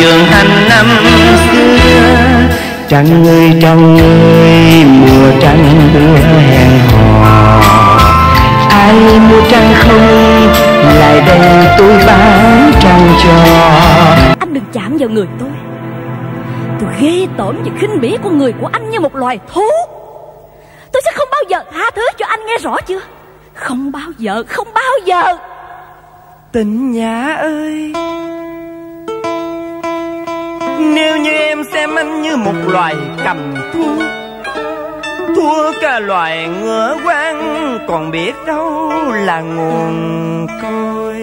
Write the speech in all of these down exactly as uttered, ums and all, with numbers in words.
giường thanh năm xưa. Trăng người trong người mùa trăng đưa hẹn hò. Ai mua trăng không lại đây tôi bán trăng cho. Anh đừng chạm vào người tôi. Tôi ghê tởm và khinh bỉ con người của anh như một loài thú. Tôi sẽ không bao giờ tha thứ cho anh, nghe rõ chưa? Không bao giờ, không bao giờ. Tình Nhã ơi, nếu như em xem anh như một loài cầm thú, thua cả loài ngựa hoang, còn biết đâu là nguồn côi,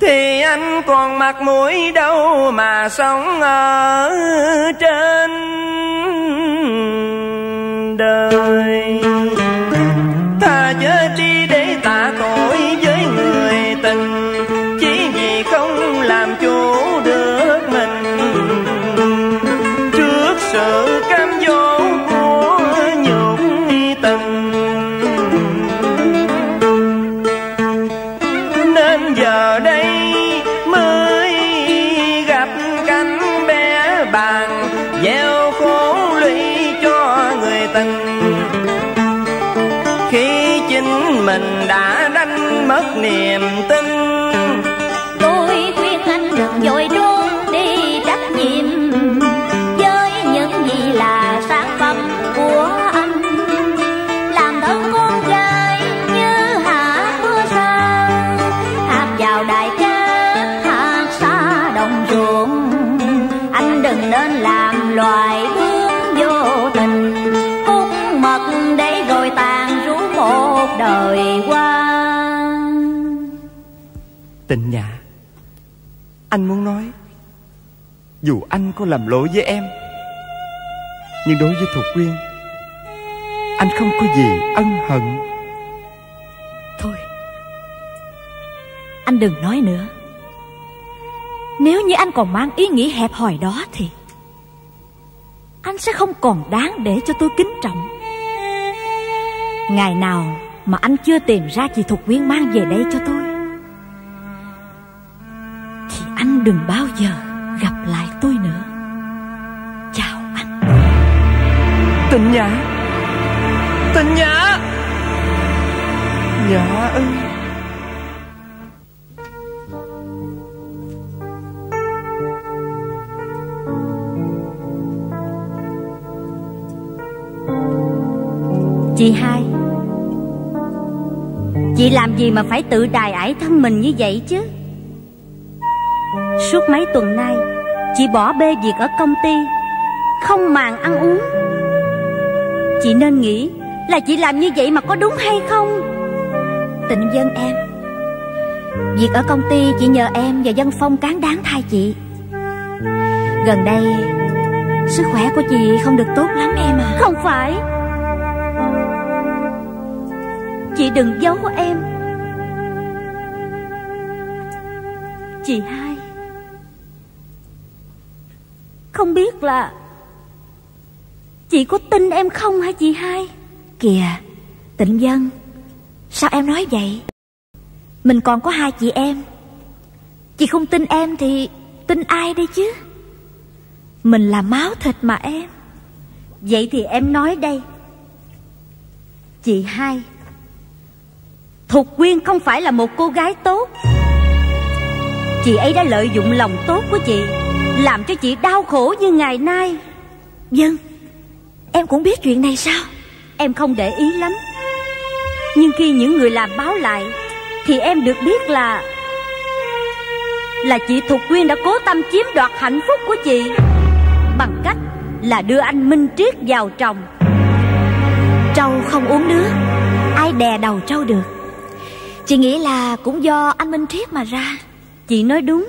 thì anh còn mặt mũi đâu mà sống ở trên đời. Ta chớ chi để tạ tội với người tình, chỉ vì không làm chủ được mình trước sự cám dỗ của nhục tình. Nên giờ đây mới gặp cánh bé bàng, gieo khổ lụy cho người tình. Mình đã đánh mất niềm tin. Tôi khuyên anh đừng vội luôn đi trách nhiệm với những gì là sản phẩm của anh. Làm thân con gái như hạt mưa sa, hạt vào đại cát, hạt xa đồng ruộng. Anh đừng nên làm loài bướm vô tình, hút mật để rồi tàn rũ một đời qua. Tình Nhã, anh muốn nói dù anh có làm lỗi với em, nhưng đối với Thục Quyên, anh không có gì ân hận. Thôi, anh đừng nói nữa. Nếu như anh còn mang ý nghĩ hẹp hòi đó thì anh sẽ không còn đáng để cho tôi kính trọng. Ngày nào mà anh chưa tìm ra chị Thục Quyên mang về đây cho tôi thì anh đừng bao giờ gặp lại tôi nữa. Chào anh. Tình Nhã, Tình Nhã, Nhã ơi. Chị Hai, chị làm gì mà phải tự đài ải thân mình như vậy chứ? Suốt mấy tuần nay chị bỏ bê việc ở công ty, không màng ăn uống. Chị nên nghĩ là chị làm như vậy mà có đúng hay không. Tịnh dân em, việc ở công ty chị nhờ em và Dân Phong cán đáng thay chị. Gần đây sức khỏe của chị không được tốt lắm em à. Không phải, chị đừng giấu em. Chị Hai, không biết là chị có tin em không hả chị Hai? Kìa Tịnh Vân, sao em nói vậy? Mình còn có hai chị em. Chị không tin em thì tin ai đây chứ? Mình là máu thịt mà em. Vậy thì em nói đây, chị Hai, Thục Quyên không phải là một cô gái tốt. Chị ấy đã lợi dụng lòng tốt của chị, làm cho chị đau khổ như ngày nay. Vâng, em cũng biết chuyện này sao? Em không để ý lắm, nhưng khi những người làm báo lại thì em được biết là Là chị Thục Quyên đã cố tâm chiếm đoạt hạnh phúc của chị bằng cách là đưa anh Minh Triết vào chồng. Trâu không uống nước, ai đè đầu trâu được. Chị nghĩ là cũng do anh Minh Triết mà ra. Chị nói đúng,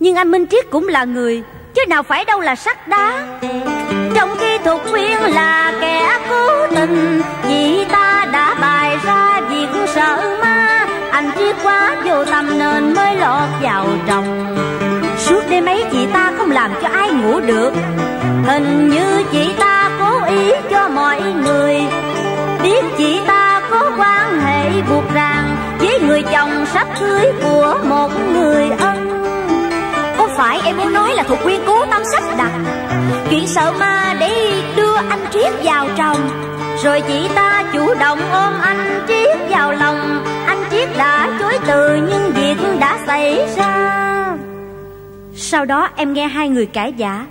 nhưng anh Minh Triết cũng là người, chứ nào phải đâu là sắt đá. Trong khi Thục Quyên là kẻ cố tình, vì ta đã bày ra việc sợ ma. Anh Triết quá vô tâm nên mới lọt vào chồng. Suốt đêm ấy chị ta không làm cho ai ngủ được. Hình như chị ta cố ý cho mọi người biết chị ta có quan hệ buộc ràng với người chồng sắp cưới của một người ân. muốn nói là Thục Quyên cố tâm sắp đặt chuyện sợ ma để đưa anh Triết vào chồng, rồi chị ta chủ động ôm anh Triết vào lòng. Anh Triết đã chối từ nhưng việc đã xảy ra. Sau đó em nghe hai người cãi vã.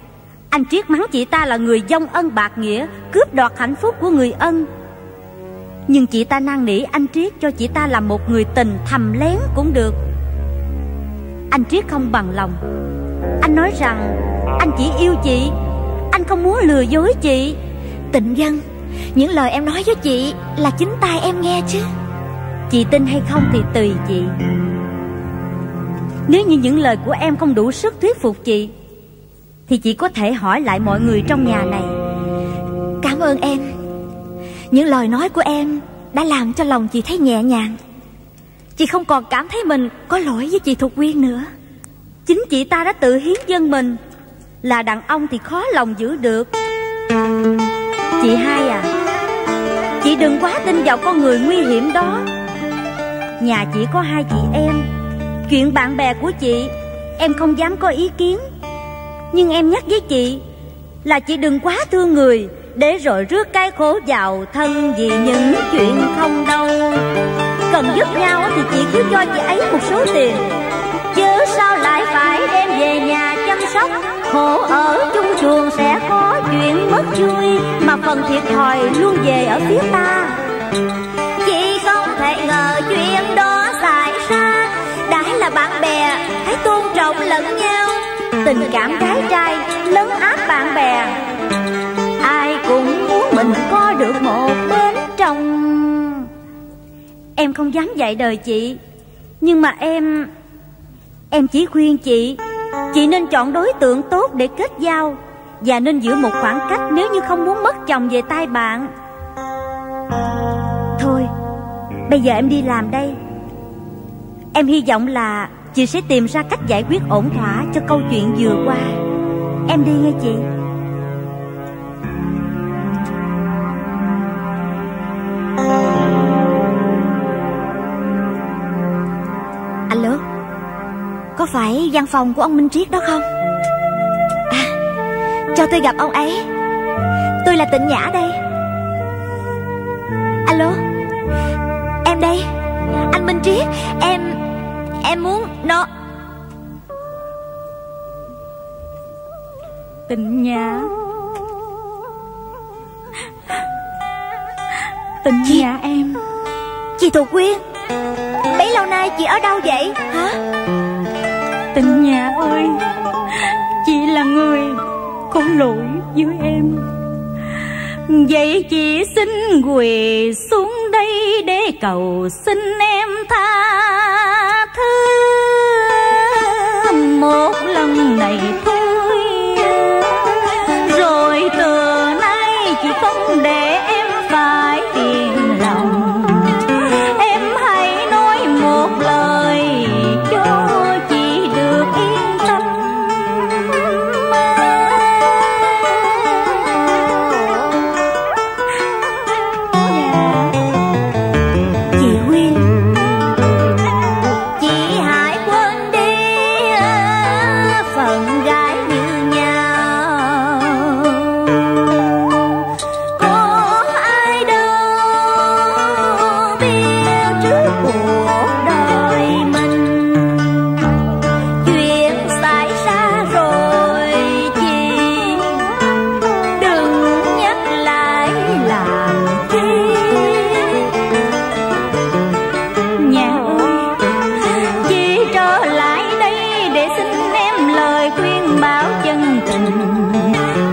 Anh Triết mắng chị ta là người vong ân bạc nghĩa, cướp đoạt hạnh phúc của người ân. Nhưng chị ta năn nỉ anh Triết cho chị ta làm một người tình thầm lén cũng được. Anh Triết không bằng lòng. Anh nói rằng anh chỉ yêu chị, anh không muốn lừa dối chị. Tịnh Vân, những lời em nói với chị là chính tai em nghe chứ. Chị tin hay không thì tùy chị. Nếu như những lời của em không đủ sức thuyết phục chị thì chị có thể hỏi lại mọi người trong nhà này. Cảm ơn em. Những lời nói của em đã làm cho lòng chị thấy nhẹ nhàng. Chị không còn cảm thấy mình có lỗi với chị Thục Quyên nữa. Chính chị ta đã tự hiến dâng mình. Là đàn ông thì khó lòng giữ được. Chị hai à, chị đừng quá tin vào con người nguy hiểm đó. Nhà chỉ có hai chị em. Chuyện bạn bè của chị em không dám có ý kiến. Nhưng em nhắc với chị là chị đừng quá thương người, để rồi rước cái khổ vào thân vì những chuyện không đâu. Cần giúp nhau thì chị cứ cho chị ấy một số tiền, chớ sao lại phải đem về nhà chăm sóc. Khổ ở chung chuồng sẽ có chuyện mất vui, mà phần thiệt thòi luôn về ở phía ta. Chị không thể ngờ chuyện đó xảy ra. Đã là bạn bè hãy tôn trọng lẫn nhau. Tình cảm gái trai lấn áp bạn bè, ai cũng muốn mình có được một bên chồng. Em không dám dạy đời chị, nhưng mà em Em chỉ khuyên chị, chị nên chọn đối tượng tốt để kết giao, và nên giữ một khoảng cách nếu như không muốn mất chồng về tay bạn. Thôi, bây giờ em đi làm đây. Em hy vọng là chị sẽ tìm ra cách giải quyết ổn thỏa cho câu chuyện vừa qua. Em đi nghe chị. Alo, có phải văn phòng của ông Minh Triết đó không? À, cho tôi gặp ông ấy. Tôi là Tịnh Nhã đây. Alo, em đây. Anh Minh Triết, em... em muốn nó... Tịnh Nhã. Tịnh chị... Nhã em. Chị Thục Quyên, bấy lâu nay chị ở đâu vậy hả? Tịnh Nhã ơi, chị là người có lỗi với em. Vậy chị xin quỳ xuống đây để cầu xin em tha thứ một lần này thôi. Rồi từ nay chị không để em phải phiền lòng. Em hãy nói một lời cho chị được yên tâm. Chị Huyên, chị hãy quên đi phần gái như nhau. Có ai đâu biết trước cuộc đời mình, chuyện xảy ra rồi chị đừng nhắc lại làm chi. Nhà ơi, chị trở lại đây để xin em lời khuyên bảo chân tình.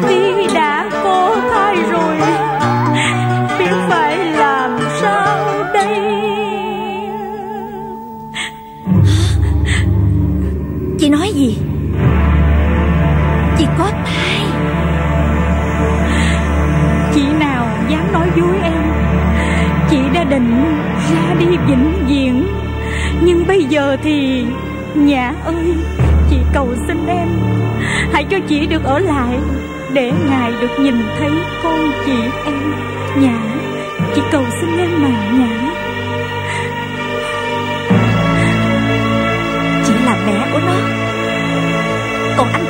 Khi đã cô thai rồi biết phải làm sao đây. Chị nói gì? Chị có thai? Chị nào dám nói dối em. Chị đã định ra đi vĩnh viễn, nhưng bây giờ thì Nhã ơi, chị cầu xin em hãy cho chị được ở lại để ngài được nhìn thấy con chị em. Nhã, chị cầu xin em mà Nhã. Chị là mẹ của nó, còn anh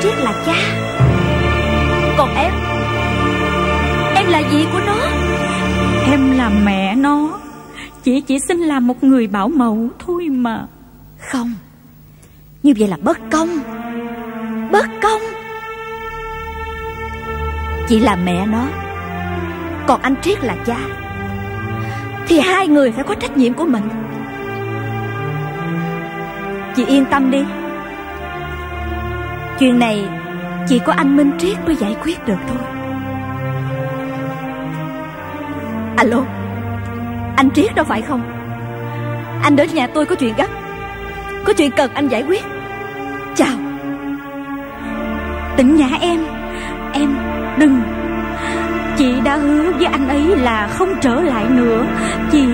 Chị chỉ xin làm một người bảo mẫu thôi mà. Không, như vậy là bất công. Bất công. Chị là mẹ nó, còn anh Triết là cha, thì hai người phải có trách nhiệm của mình. Chị yên tâm đi, chuyện này chỉ có anh Minh Triết mới giải quyết được thôi. Alo, anh Triết đâu phải không? Anh đến nhà tôi có chuyện gấp, có chuyện cần anh giải quyết. Chào. Tỉnh nhà em. Em đừng. Chị đã hứa với anh ấy là không trở lại nữa. Chị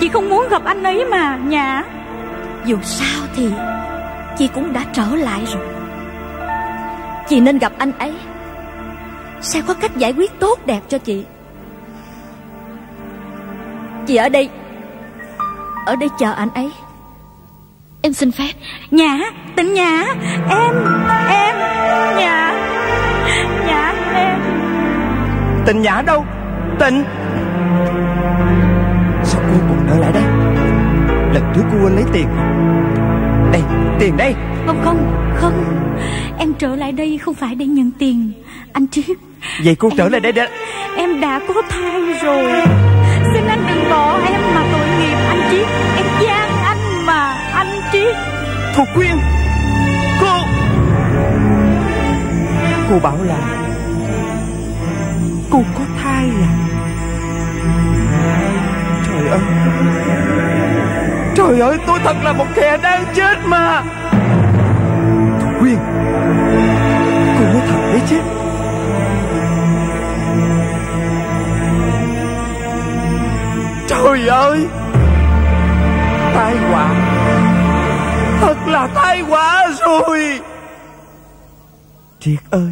Chị không muốn gặp anh ấy mà Nhã. Dù sao thì chị cũng đã trở lại rồi, chị nên gặp anh ấy, sẽ có cách giải quyết tốt đẹp cho chị. Chị ở đây, ở đây chờ anh ấy. Em xin phép. Nhã, Tịnh Nhã. Em, em Nhã. Nhã em. Tịnh Nhã đâu? Tịnh. Sao cô còn trở lại đây? Lần trước cô quên lấy tiền. Đây, tiền đây. Không, không, không. Em trở lại đây không phải để nhận tiền anh Triết. Vậy cô em, trở lại đây để... Em đã có thai rồi. Xin anh đừng bỏ em mà tội nghiệp anh Triết. Em gian anh mà anh Triết. Thục Quyên. Cô Cô bảo là cô có thai à? Trời ơi, trời ơi, tôi thật là một kẻ đang chết mà. Thục Quyên, cô nói thật đấy chứ. Trời ơi, tai họa, thật là tai họa rồi. Triết ơi,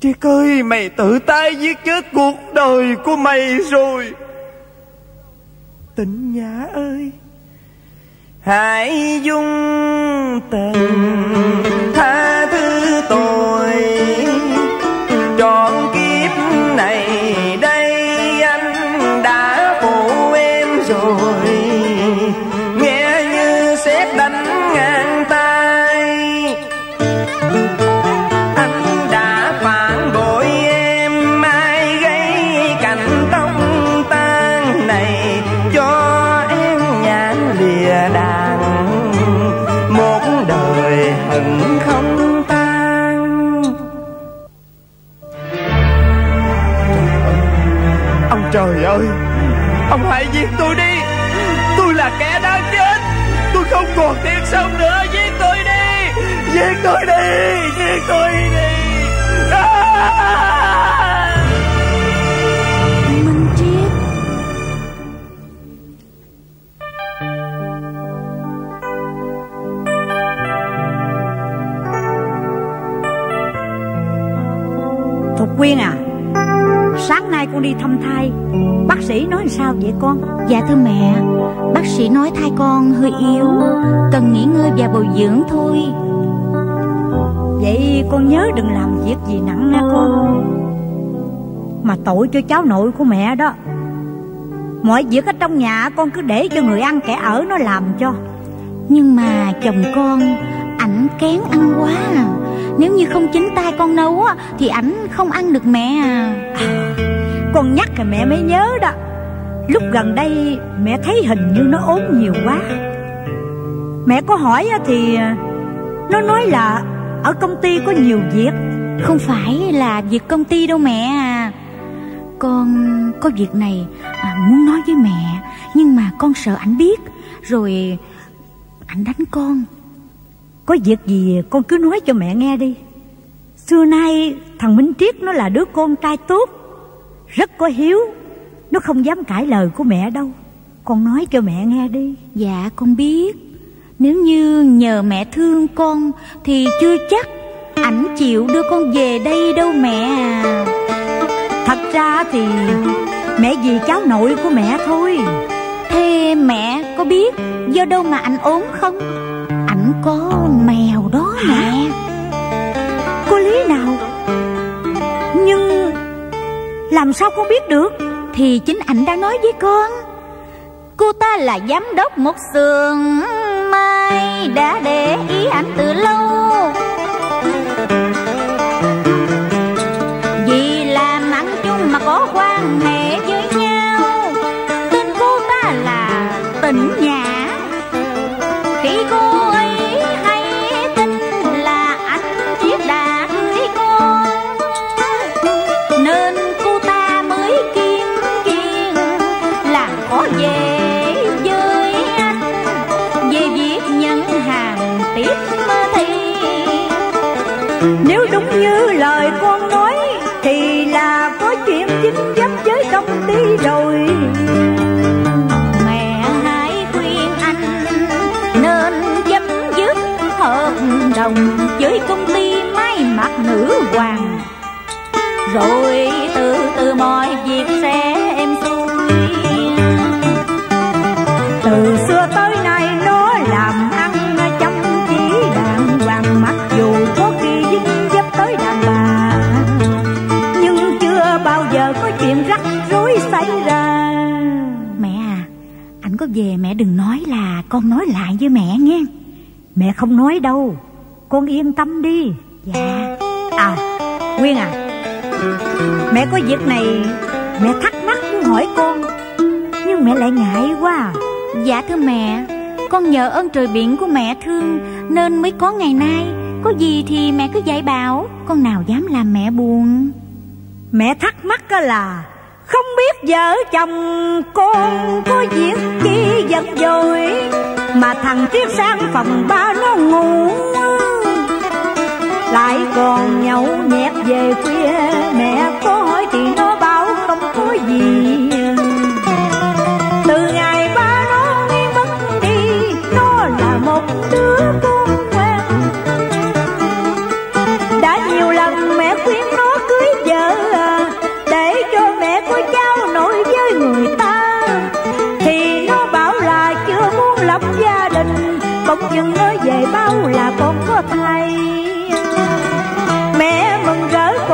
Triết ơi, mày tự tay giết chết cuộc đời của mày rồi. Tịnh Nhã ơi, hãy dung tình tha thứ tôi, trọn kiếp này đây anh đã phụ em rồi. Nghe như sét đánh ngang tay, anh đã phản bội em, mai gây cảnh tông tan này cho em nhãn lìa đàn, một đời hận không tan. Ông trời ơi, ông hãy giết tôi đi, tôi là kẻ đáng chết, tôi không còn tiếng sống nữa. Giết tôi đi, giết tôi đi, giết tôi đi. À! Minh Triết, Thục Quyên à, sáng nay con đi thăm thai, bác sĩ nói sao vậy con? Dạ thưa mẹ, bác sĩ nói thai con hơi yếu, cần nghỉ ngơi và bồi dưỡng thôi. Vậy con nhớ đừng làm việc gì nặng nha con, mà tội cho cháu nội của mẹ đó. Mọi việc ở trong nhà con cứ để cho người ăn kẻ ở nó làm cho. Nhưng mà chồng con, ảnh kén ăn quá à. Nếu như không chính tay con nấu á thì ảnh không ăn được mẹ à. À, con nhắc là mẹ mới nhớ đó. Lúc gần đây mẹ thấy hình như nó ốm nhiều quá. Mẹ có hỏi á thì nó nói là ở công ty có nhiều việc. Không phải là việc công ty đâu mẹ à. Con có việc này à, muốn nói với mẹ, nhưng mà con sợ ảnh biết rồi ảnh đánh con. Có việc gì con cứ nói cho mẹ nghe đi. Xưa nay thằng Minh Triết nó là đứa con trai tốt, rất có hiếu, nó không dám cãi lời của mẹ đâu. Con nói cho mẹ nghe đi. Dạ con biết. Nếu như nhờ mẹ thương con thì chưa chắc ảnh chịu đưa con về đây đâu mẹ à. Thật ra thì mẹ vì cháu nội của mẹ thôi. Thế mẹ có biết do đâu mà ảnh ốm không? Ảnh có mèo đó mẹ. Có lý nào? Nhưng làm sao con biết được? Thì chính ảnh đã nói với con. Cô ta là giám đốc một xưởng mai, đã để ý ảnh từ lâu. Vì làm ăn chung mà có quan hệ với nhau. Tên cô ta là Tịnh Nhã. Khi cô ấy hay tin là anh Chiết đã cưới cô, nên cô ta mới kiên kiên làm khó về. Nếu đúng như lời con nói thì là có chuyện chính chấp với công ty rồi. Mẹ hãy khuyên anh nên chấm dứt hợp đồng với công ty may mặc nữ hoàng, rồi từ từ mọi việc sẽ êm xuôi. Từ xưa tới nay nó làm ăn chăm chỉ đàng hoàng, mặc dù có khi dính dấp tới đàn bà, nhưng chưa bao giờ có chuyện rắc rối xảy ra. Mẹ à, anh có về mẹ đừng nói là con nói lại với mẹ nghe. Mẹ không nói đâu, con yên tâm đi. Dạ. À Quyên à, mẹ có việc này mẹ thắc mắc hỏi con, nhưng mẹ lại ngại quá à. Dạ thưa mẹ, con nhờ ơn trời biển của mẹ thương nên mới có ngày nay. Có gì thì mẹ cứ dạy bảo, con nào dám làm mẹ buồn. Mẹ thắc mắc là không biết vợ chồng con có việc chi giận dỗi mà thằng Triết sang phòng ba nó ngủ, lại còn nhậu nhẹt về khuya. Mẹ có hỏi thì nó bảo không có gì. Từ ngày ba nó nghi mất đi, nó là một đứa con ngoan. Đã nhiều lần mẹ khuyên nó cưới vợ để cho mẹ có cháu nội với người ta, thì nó bảo là chưa muốn lập gia đình. Bỗng dưng nó về bao là con có thai.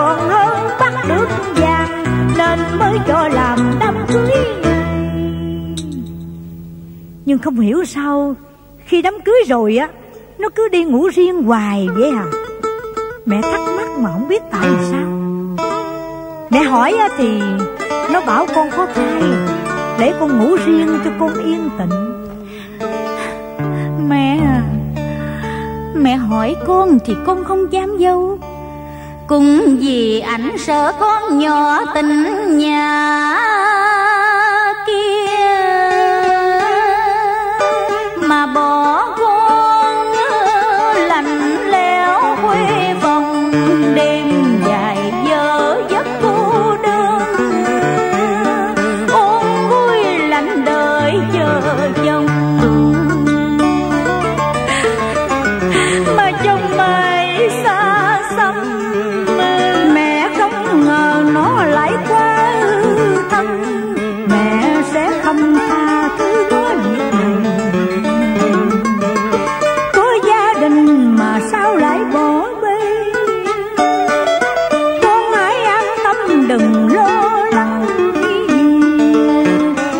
Còn hơn bắt được vàng nên mới cho làm đám cưới. Nhưng không hiểu sao khi đám cưới rồi á, nó cứ đi ngủ riêng hoài vậy à. Mẹ thắc mắc mà không biết tại sao. Mẹ hỏi á thì nó bảo con có thai, để con ngủ riêng cho con yên tĩnh. Mẹ à, mẹ hỏi con thì con không dám dâu, cũng vì ảnh sợ con nhỏ tình nhà kia mà bỏ con lạnh lẽo quê vòng đêm dài giờ giấc cô đơn, ôm vui lạnh đời chờ chồng. Mà chồng mày xa xăm, mẹ không ngờ nó lại quá thân. Mẹ sẽ không tha thứ nó việc này. Có gia đình mà sao lại bỏ bê. Con hãy an tâm đừng lo lắng.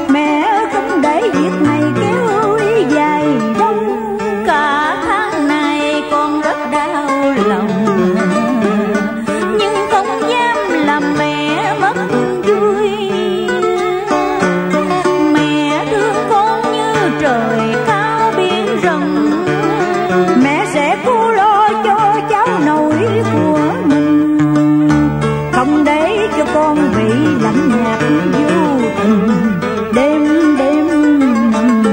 Mẹ không để việc này kéo dài đâu. Cả tháng này con rất đau lòng, con bị lạnh nhạt vô tình đêm đêm nằm.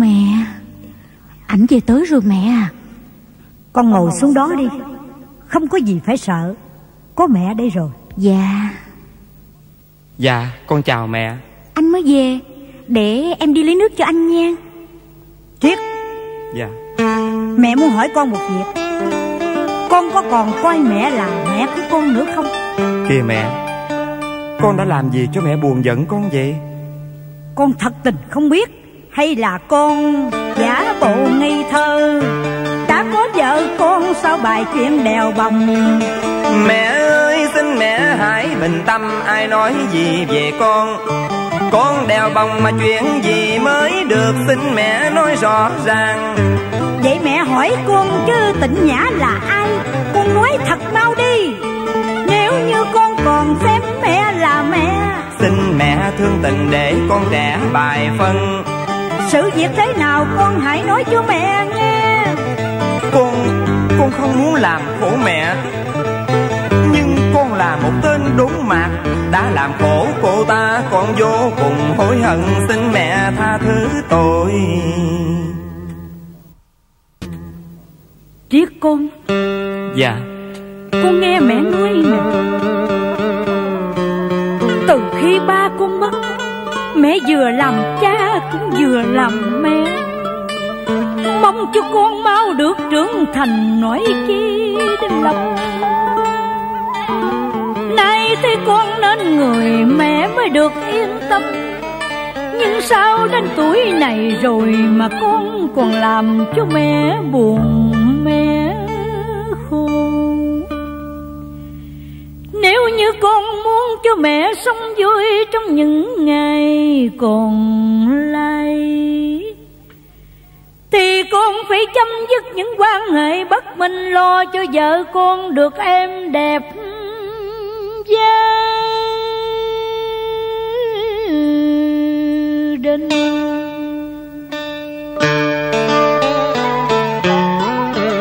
Mẹ, ảnh về tới rồi mẹ à. Con ngồi xuống đó đi, không có gì phải sợ, có mẹ đây rồi. Dạ. Dạ con chào mẹ. Anh mới về, để em đi lấy nước cho anh nha. Triết. Dạ. Mẹ muốn hỏi con một việc, con có còn coi mẹ là mẹ của con nữa không? Kìa mẹ, con đã làm gì cho mẹ buồn giận con vậy? Con thật tình không biết, hay là con giả bộ ngây thơ? Đã có vợ con sao bài chuyện đèo bồng? Mẹ ơi xin mẹ hãy bình tâm, ai nói gì về con? Con đèo bồng mà chuyện gì mới được, xin mẹ nói rõ ràng. Vậy mẹ hỏi con chứ Tịnh Nhã là ai, con nói thật mau đi. Nếu như con còn xem mẹ là mẹ, xin mẹ thương tình để con đẻ bài phân. Sự việc thế nào con hãy nói cho mẹ nghe. Con, con không muốn làm khổ mẹ, nhưng con là một tên đốn mạt, đã làm khổ cô ta con vô cùng hối hận. Xin mẹ tha thứ tôi. Triết con. Dạ. Con nghe mẹ nói nè, từ khi ba con mất, mẹ vừa làm cha cũng vừa làm mẹ. Mong cho con mau được trưởng thành nổi chi đến lòng. Nay thấy con nên người mẹ mới được yên tâm. Nhưng sao đến tuổi này rồi mà con còn làm cho mẹ buồn mẹ khôn. Nếu như con muốn cho mẹ sống vui trong những ngày còn lại, thì con phải chấm dứt những quan hệ bất minh, lo cho vợ con được êm đẹp gia đình.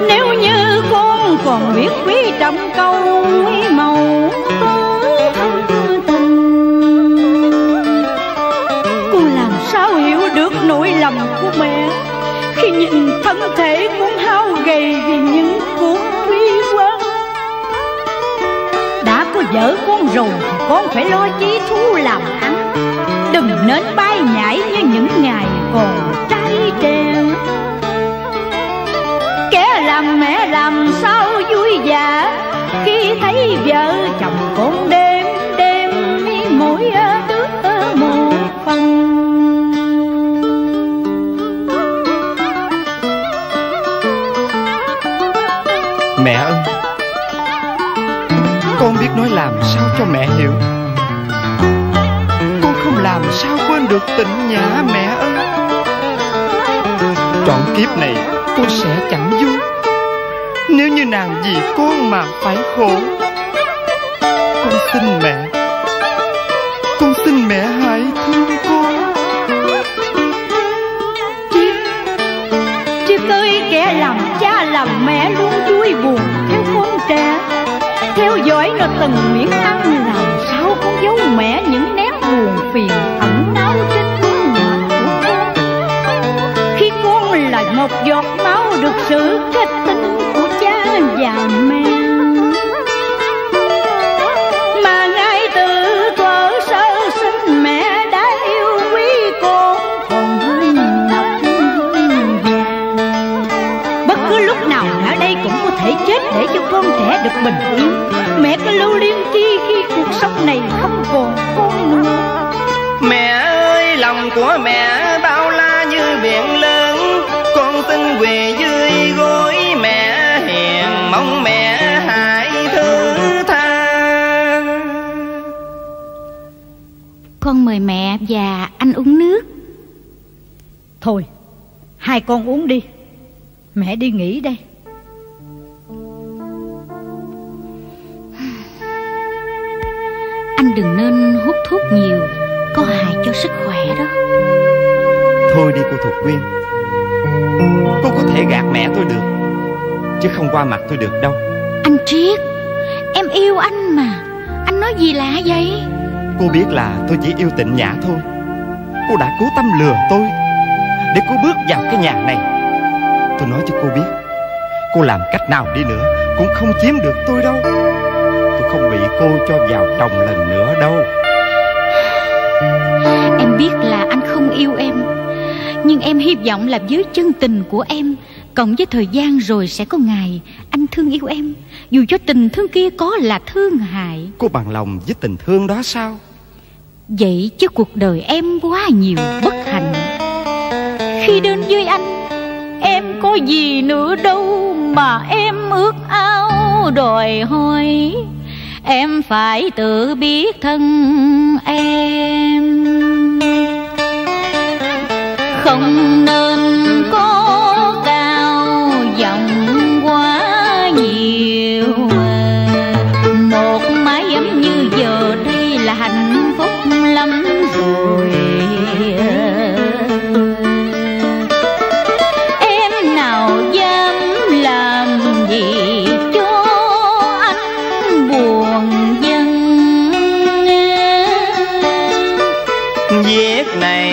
Nếu như con còn biết quý trọng câu quý màu thân tình, con làm sao hiểu được nỗi lòng của mẹ khi nhìn thân thể con hao gầy vì những cuộc bi quan. Đã có vợ con rồi, con phải lo chí thú làm ăn, đừng nên bay nhảy như những ngày còn trai trẻ. Kẻ làm mẹ làm sao vui vẻ khi thấy vợ chồng con đêm đêm mỗi đứa một phần. Mẹ ơi, con biết nói làm sao cho mẹ hiểu, con không làm sao quên được Tịnh Nhã mẹ ơi. Trọn kiếp này con sẽ chẳng vui nếu như nàng vì con mà phải khổ. Con xin mẹ, con xin mẹ hãy thương con. Chiếc, chiếc ơi, kẻ làm cha làm mẹ luôn vui buồn theo con trẻ, theo dõi nó từng miếng ăn. Làm sao con giấu mẹ những nét buồn phiền ẩn náu trên gương mặt của con, khi con là một giọt máu được sự kết tinh của cha và mẹ. Mà ngay từ thuở sơ sinh, mẹ đã yêu quý con còn hơn lòng già. Bất cứ lúc nào ở đây cũng có thể chết để cho con trẻ được bình yên. Mẹ cứ lưu luyến chi khi cuộc sống này không còn con nữa. Mẹ ơi, lòng của mẹ bao la như biển lớn, con xin quỳ dưới gối mẹ hiền, mong mẹ hãy thứ tha. Con mời mẹ và anh uống nước. Thôi, hai con uống đi, mẹ đi nghỉ đây. Anh đừng nên hút thuốc nhiều, có hại cho sức khỏe đó. Thôi đi cô Thục Quyên, cô có thể gạt mẹ tôi được, chứ không qua mặt tôi được đâu. Anh Triết, em yêu anh mà, anh nói gì lạ vậy? Cô biết là tôi chỉ yêu Tịnh Nhã thôi. Cô đã cố tâm lừa tôi để cô bước vào cái nhà này. Tôi nói cho cô biết, cô làm cách nào đi nữa cũng không chiếm được tôi đâu. Tôi không bị cô cho vào chồng lần nữa đâu. Em biết là anh không yêu em, nhưng em hy vọng là với chân tình của em, cộng với thời gian rồi sẽ có ngày anh thương yêu em, dù cho tình thương kia có là thương hại. Cô bằng lòng với tình thương đó sao? Vậy chứ cuộc đời em quá nhiều bất hạnh. Khi đến với anh, em có gì nữa đâu mà em ước ao đòi hỏi. Em phải tự biết thân em. không nên có cao giọng quá nhiều. Một mái ấm như giờ đây là hạnh phúc lắm rồi. Em nào dám làm gì cho anh buồn dân. Viết này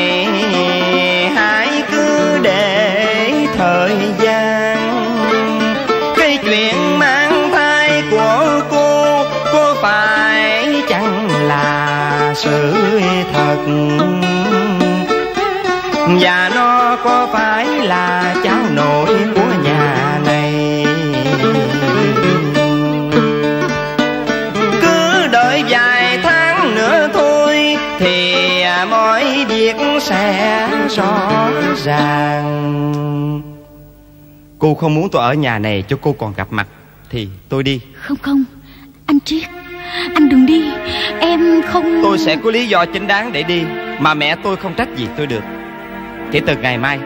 sự thật, và nó có phải là cháu nội của nhà này. Cứ đợi vài tháng nữa thôi thì mọi việc sẽ rõ ràng. Cô không muốn tôi ở nhà này cho cô còn gặp mặt thì tôi đi. Không không, anh Triết, anh đừng đi. Em không... Tôi sẽ có lý do chính đáng để đi mà mẹ tôi không trách gì tôi được. Kể từ ngày mai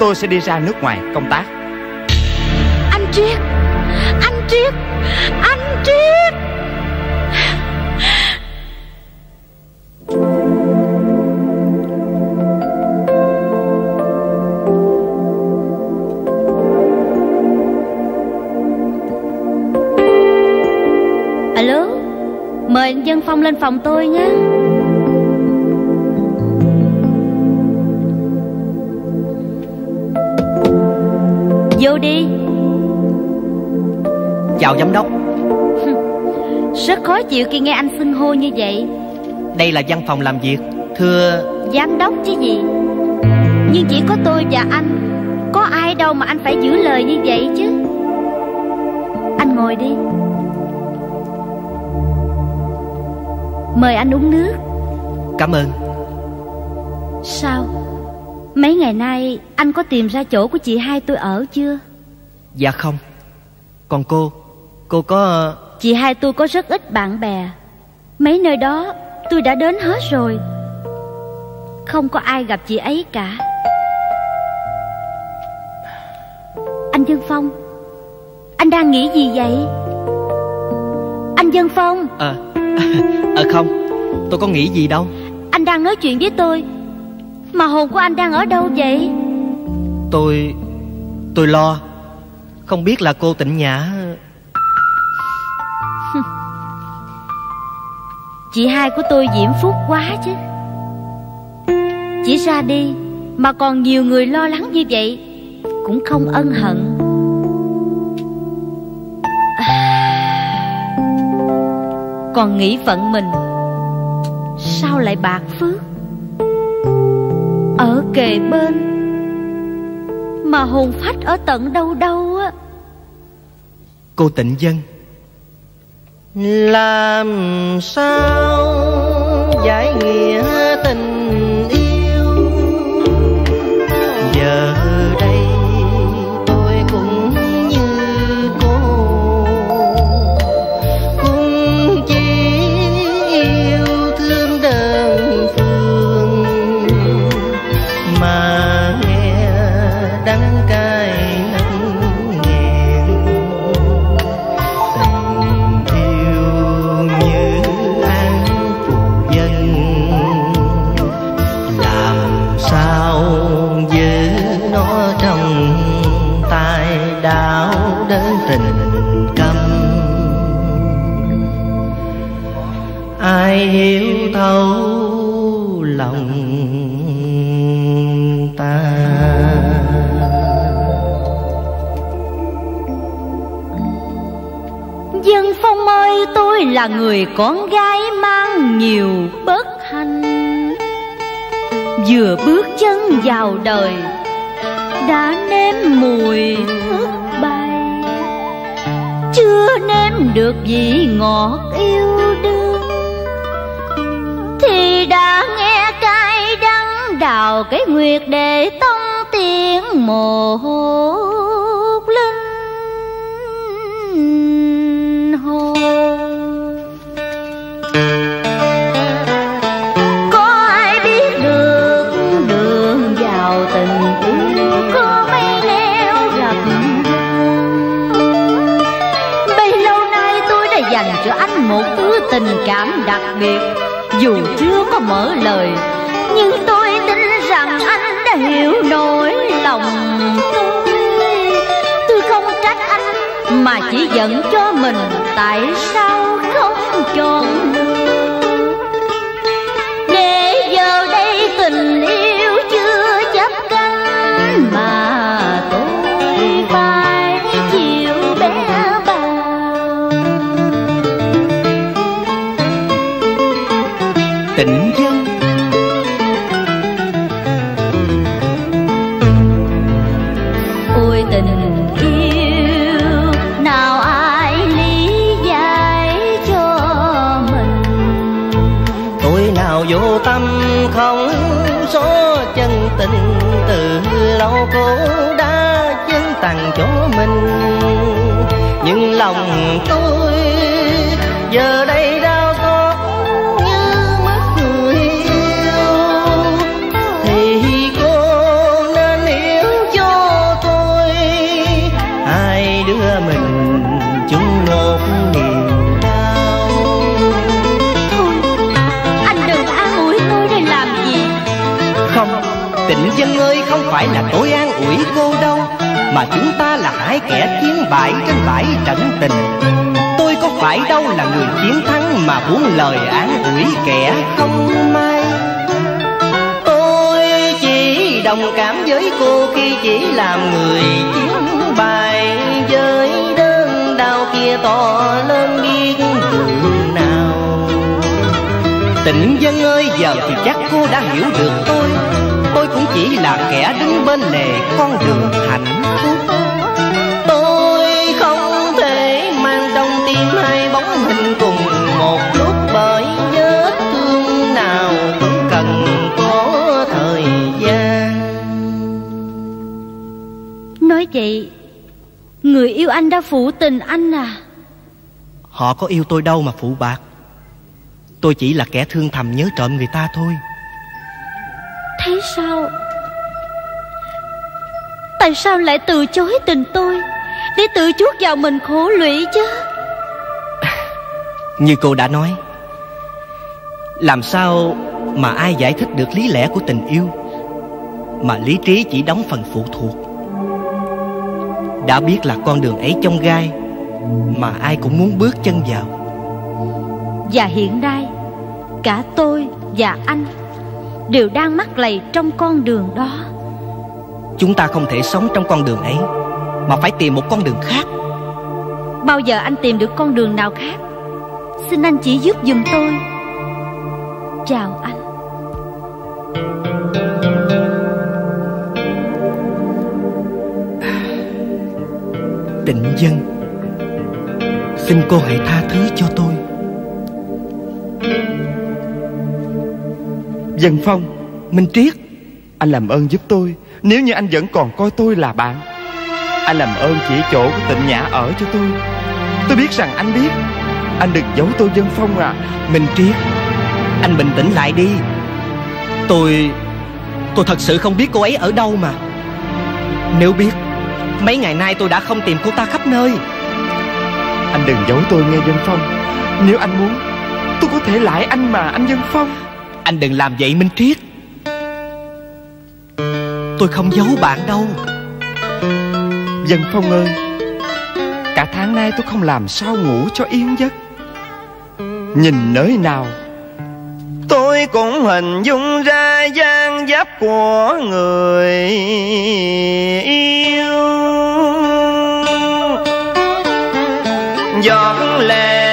tôi sẽ đi ra nước ngoài công tác. Anh Triết, anh Triết, anh Triết. Mời Dân Phong lên phòng tôi nhé. Vô đi. Chào giám đốc. Rất khó chịu khi nghe anh xưng hô như vậy. Đây là văn phòng làm việc, thưa giám đốc chứ gì. Nhưng chỉ có tôi và anh, có ai đâu mà anh phải giữ lời như vậy chứ. Anh ngồi đi. Mời anh uống nước. Cảm ơn. Sao? Mấy ngày nay anh có tìm ra chỗ của chị hai tôi ở chưa? Dạ không. Còn cô? Cô có... Chị hai tôi có rất ít bạn bè. Mấy nơi đó tôi đã đến hết rồi. Không có ai gặp chị ấy cả. Anh Dân Phong, anh đang nghĩ gì vậy? Anh Dân Phong. Ờ à. Ờ à, không, tôi có nghĩ gì đâu. Anh đang nói chuyện với tôi mà hồn của anh đang ở đâu vậy? Tôi... tôi lo. Không biết là cô Tịnh Nhã. Chị hai của tôi diễm phúc quá chứ. Chỉ ra đi mà còn nhiều người lo lắng như vậy, cũng không ân hận. Còn nghĩ phận mình sao lại bạc phước, ở kề bên mà hồn phách ở tận đâu đâu á. Cô Tịnh Dân, làm sao giải nghĩa tình yêu. Giờ đây tôi cũng như cô, ai hiểu thấu lòng ta. Dân Phong ơi, tôi là người con gái mang nhiều bất hạnh. Vừa bước chân vào đời đã nếm mùi thất bại, chưa nếm được vị ngọt yêu đương thì đã nghe cay đắng đào cái nguyệt để tông tiếng mồ linh hồn. Có ai biết được đường vào một tình cảm đặc biệt. Dù chưa có mở lời, nhưng tôi tin rằng anh đã hiểu nỗi lòng tôi. Tôi không trách anh, mà chỉ giận cho mình tại sao không chọn được. Để giờ đây tình yêu chưa chấp cánh mà tôi phải chịu bé bào. Tình dân ôi tình yêu nào ai lý giải cho mình. Tôi nào vô tâm không số chân tình, từ lâu cô đã chân tặng cho mình. Nhưng lòng tôi giờ đây đau xót như mất người yêu, thì cô nên hiểu cho tôi. Ai đưa mình chung một niềm đau. Thôi anh đừng an ủi tôi để làm gì. Không, Tịnh Dân ơi, không phải là tôi an ủi cô đâu, mà chúng ta là hai kẻ chiến bại trên bãi trận tình. Tôi có phải đâu là người chiến thắng mà buông lời an ủi kẻ không may. Tôi chỉ đồng cảm với cô khi chỉ làm người chiến bại, với đơn đau kia to lớn biết chừng nào. Tịnh Dân ơi, giờ thì chắc cô đã hiểu được tôi. Tôi cũng chỉ là kẻ đứng bên lề con đường hạnh phúc. Tôi không thể mang trong tim hai bóng hình cùng một lúc, bởi vết thương nào cũng cần có thời gian. Nói vậy, người yêu anh đã phụ tình anh à? Họ có yêu tôi đâu mà phụ bạc. Tôi chỉ là kẻ thương thầm nhớ trộm người ta thôi. Thế sao? Tại sao lại từ chối tình tôi, để tự chuốc vào mình khổ lụy chứ? Như cô đã nói, làm sao mà ai giải thích được lý lẽ của tình yêu, mà lý trí chỉ đóng phần phụ thuộc. Đã biết là con đường ấy chông gai, mà ai cũng muốn bước chân vào. Và hiện nay, cả tôi và anh đều đang mắc lầy trong con đường đó. Chúng ta không thể sống trong con đường ấy, mà phải tìm một con đường khác. Bao giờ anh tìm được con đường nào khác, xin anh chỉ giúp giùm tôi. Chào anh. Tịnh Dân, xin cô hãy tha thứ cho tôi. Dân Phong, Minh Triết, anh làm ơn giúp tôi. Nếu như anh vẫn còn coi tôi là bạn, anh làm ơn chỉ chỗ của Tịnh Nhã ở cho tôi. Tôi biết rằng anh biết. Anh đừng giấu tôi Dân Phong à. Minh Triết, anh bình tĩnh lại đi. Tôi... Tôi thật sự không biết cô ấy ở đâu mà. Nếu biết, mấy ngày nay tôi đã không tìm cô ta khắp nơi. Anh đừng giấu tôi nghe Dân Phong. Nếu anh muốn, tôi có thể lại anh mà anh Dân Phong. Anh đừng làm vậy Minh Triết. Tôi không giấu bạn đâu Dân Phong ơi. Cả tháng nay tôi không làm sao ngủ cho yên giấc. Nhìn nơi nào tôi cũng hình dung ra dáng dấp của người yêu. Giọt lệ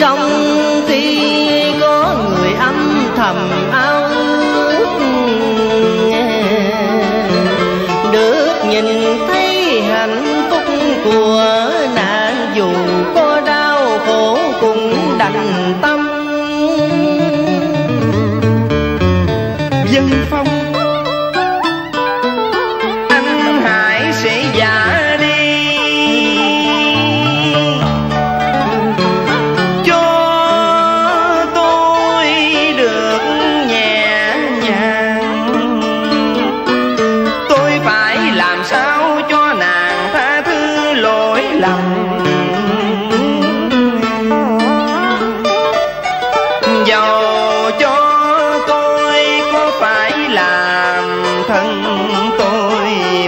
trong thầm ao ước, được nhìn thấy hạnh phúc của nàng dù có đau khổ cũng đành tâm. Dân phong anh Hải sẽ già đi cho tôi được nhẹ nhàng, tôi phải làm sao cho nàng tha thứ lỗi lầm. Dầu cho tôi có phải làm thân tôi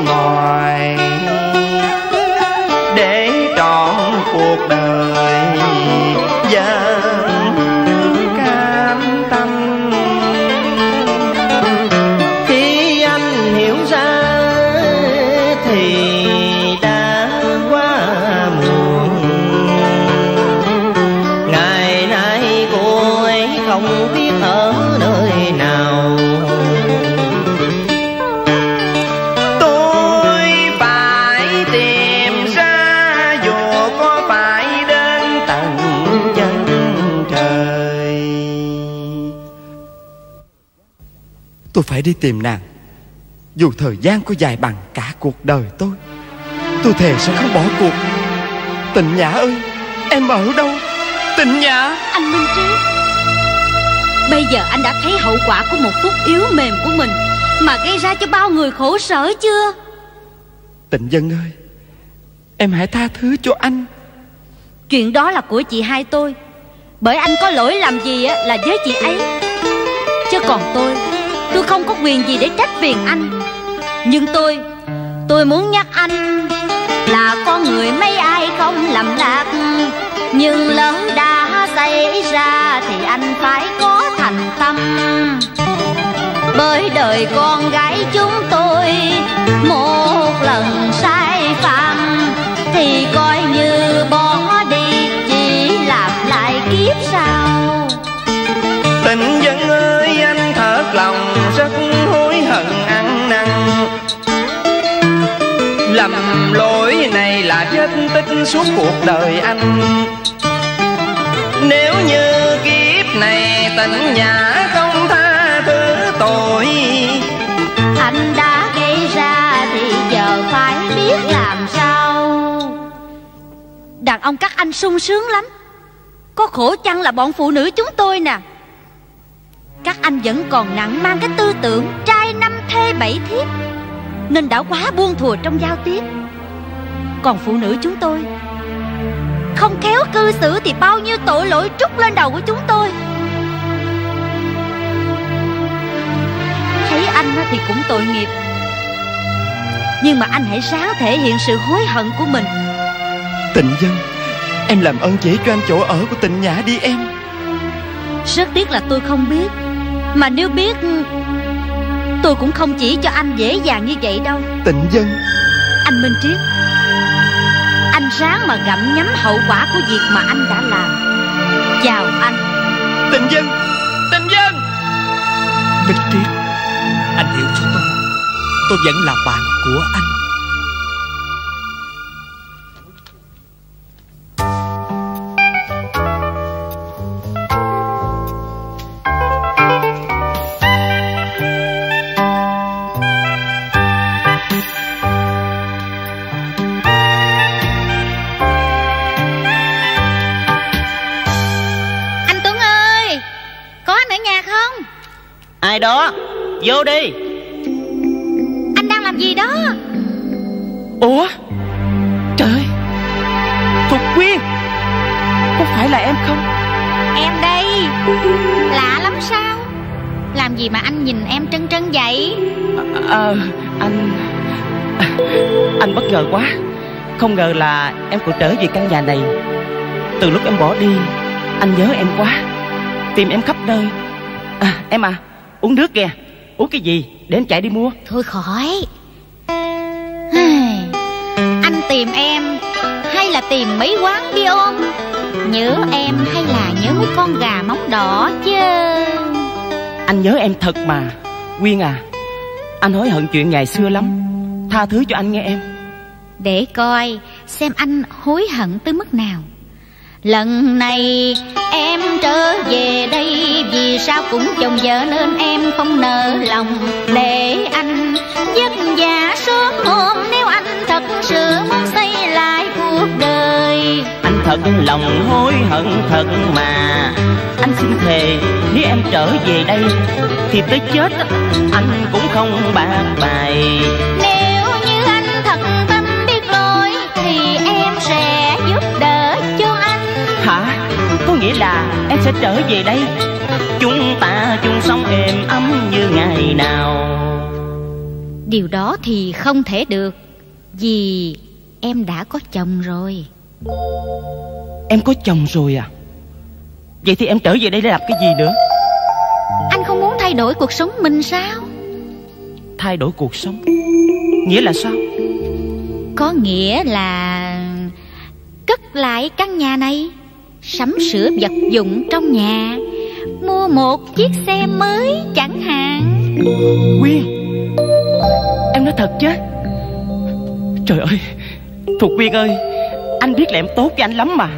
mỏi để trọn cuộc đời dân cam tâm, khi anh hiểu ra thì đã quá muộn. Ngày nay cô ấy không biết ở nơi nào, tôi phải tìm ra dù có phải đến tận chân trời. Tôi phải đi tìm nàng, dù thời gian có dài bằng cả cuộc đời tôi, tôi thề sẽ không bỏ cuộc. Tịnh Nhã ơi, em ở đâu? Tịnh Nhã! Anh Minh Trí, bây giờ anh đã thấy hậu quả của một phút yếu mềm của mình mà gây ra cho bao người khổ sở chưa? Tịnh Dân ơi, em hãy tha thứ cho anh. Chuyện đó là của chị hai tôi, bởi anh có lỗi làm gì là với chị ấy, chứ còn tôi, tôi không có quyền gì để trách phiền anh. Nhưng tôi, tôi muốn nhắc anh là con người mấy ai không lầm lạc, nhưng lỡ đã xảy ra thì anh phải có thành tâm. Bởi đời con gái chúng tôi một lần sai phạm thì coi như bỏ đi, chỉ làm lại kiếp sau. Tình Dân ơi, anh thật lòng rất hối hận ăn năn, lầm lỗi này là vết tích suốt cuộc đời anh. Nếu như kiếp này Tịnh Nhã không tha thứ tội anh đã gây ra thì giờ phải biết làm sao. Đàn ông các anh sung sướng lắm, có khổ chăng là bọn phụ nữ chúng tôi nè. Các anh vẫn còn nặng mang cái tư tưởng trai năm thê bảy thiếp nên đã quá buông thùa trong giao tiếp. Còn phụ nữ chúng tôi không khéo cư xử thì bao nhiêu tội lỗi trút lên đầu của chúng tôi. Thấy anh thì cũng tội nghiệp, nhưng mà anh hãy ráng thể hiện sự hối hận của mình. Tịnh Dân, em làm ơn chỉ cho anh chỗ ở của Tịnh Nhã đi em. Rất tiếc là tôi không biết, mà nếu biết tôi cũng không chỉ cho anh dễ dàng như vậy đâu. Tịnh Dân! Anh Minh Triết, anh ráng mà gặm nhấm hậu quả của việc mà anh đã làm. Chào anh. Tịnh Dân! Tịnh Dân! Minh Triết, anh hiểu chúng tôi, tôi vẫn là bạn của anh. Ai đó, vô đi. Anh đang làm gì đó? Ủa, trời, Thục Quyên, có phải là em không? Em đây. Lạ lắm sao? Làm gì mà anh nhìn em trân trân vậy? Ờ, à, à, anh Anh bất ngờ quá. Không ngờ là em cũng trở về căn nhà này. Từ lúc em bỏ đi, anh nhớ em quá, tìm em khắp nơi. À, em à, uống nước kìa. Uống cái gì? Để em chạy đi mua. Thôi khỏi. Anh tìm em hay là tìm mấy quán bia ôm? Nhớ em hay là nhớ mấy con gà móng đỏ chứ? Anh nhớ em thật mà Quyên à. Anh hối hận chuyện ngày xưa lắm. Tha thứ cho anh nghe em. Để coi xem anh hối hận tới mức nào. Lần này em trở về đây, vì sao cũng chồng vợ nên em không nỡ lòng để anh vất vả sớm hôm. Nếu anh thật sự muốn xây lại cuộc đời, anh thật lòng hối hận thật mà. Anh xin thề nếu em trở về đây thì tới chết anh cũng không bạc bài. Nếu như anh thật tâm biết lỗi thì em sẽ giúp đỡ cho anh. Hả? Có nghĩa là em sẽ trở về đây, chúng ta chung sống êm ấm như ngày nào. Điều đó thì không thể được, vì em đã có chồng rồi. Em có chồng rồi à? Vậy thì em trở về đây để làm cái gì nữa? Anh không muốn thay đổi cuộc sống mình sao? Thay đổi cuộc sống? Nghĩa là sao? Có nghĩa là cất lại căn nhà này, sắm sửa vật dụng trong nhà, mua một chiếc xe mới chẳng hạn. Quyên, em nói thật chứ? Trời ơi, Thuộc Quyên ơi, anh biết là em tốt với anh lắm mà.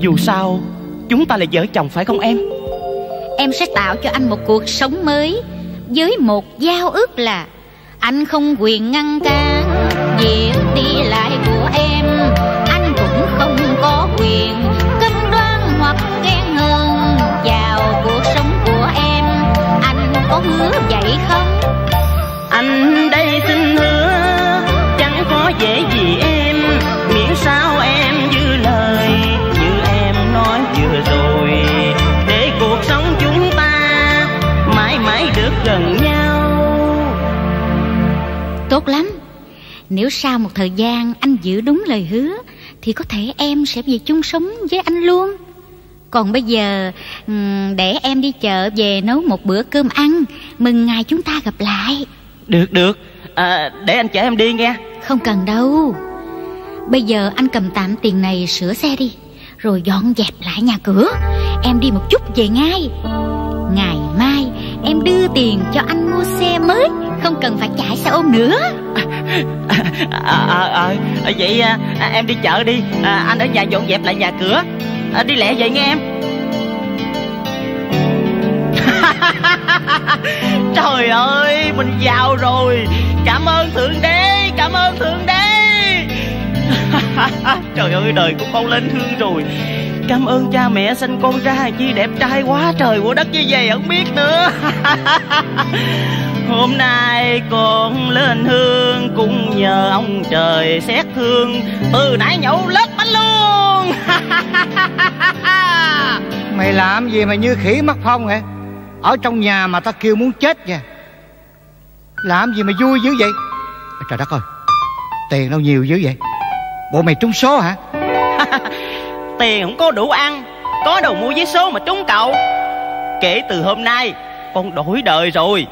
Dù sao chúng ta là vợ chồng phải không em? Em sẽ tạo cho anh một cuộc sống mới, với một giao ước là anh không quyền ngăn cản việc đi lại của em. Anh cũng không có quyền cấm đoán hoặc ghen hờn vào cuộc sống của em. Anh có hứa vậy không? Anh đây xin hứa chẳng có dễ gì em, miễn sao em giữ lời như em nói vừa rồi, để cuộc sống chúng ta mãi mãi được gần nhau. Tốt lắm. Nếu sau một thời gian anh giữ đúng lời hứa thì có thể em sẽ về chung sống với anh luôn. Còn bây giờ để em đi chợ về nấu một bữa cơm ăn mừng ngày chúng ta gặp lại. Được được à, để anh chở em đi nghe. Không cần đâu. Bây giờ anh cầm tạm tiền này sửa xe đi, rồi dọn dẹp lại nhà cửa. Em đi một chút về ngay. Ngày mai em đưa tiền cho anh mua xe mới, không cần phải chạy xe ôm nữa. À, à, à, à, vậy à, em đi chợ đi à, anh ở nhà dọn dẹp lại nhà cửa à, đi lẹ vậy nghe em. Trời ơi, mình giàu rồi. Cảm ơn Thượng Đế, cảm ơn Thượng Đế. Trời ơi, đời của con lên thương rồi. Cảm ơn cha mẹ sanh con ra chi đẹp trai quá trời của đất như vậy không biết nữa. Hôm nay con lên hương cũng nhờ ông trời xét thương, từ nãy nhậu lết bánh luôn. Mày làm gì mà như khỉ mắc phong hả? Ở trong nhà mà ta kêu muốn chết nha. Làm gì mà vui dữ vậy? Trời đất ơi, tiền đâu nhiều dữ vậy? Bộ mày trúng số hả? Tiền không có đủ ăn, có đầu mua vé số mà trúng cậu. Kể từ hôm nay con đổi đời rồi.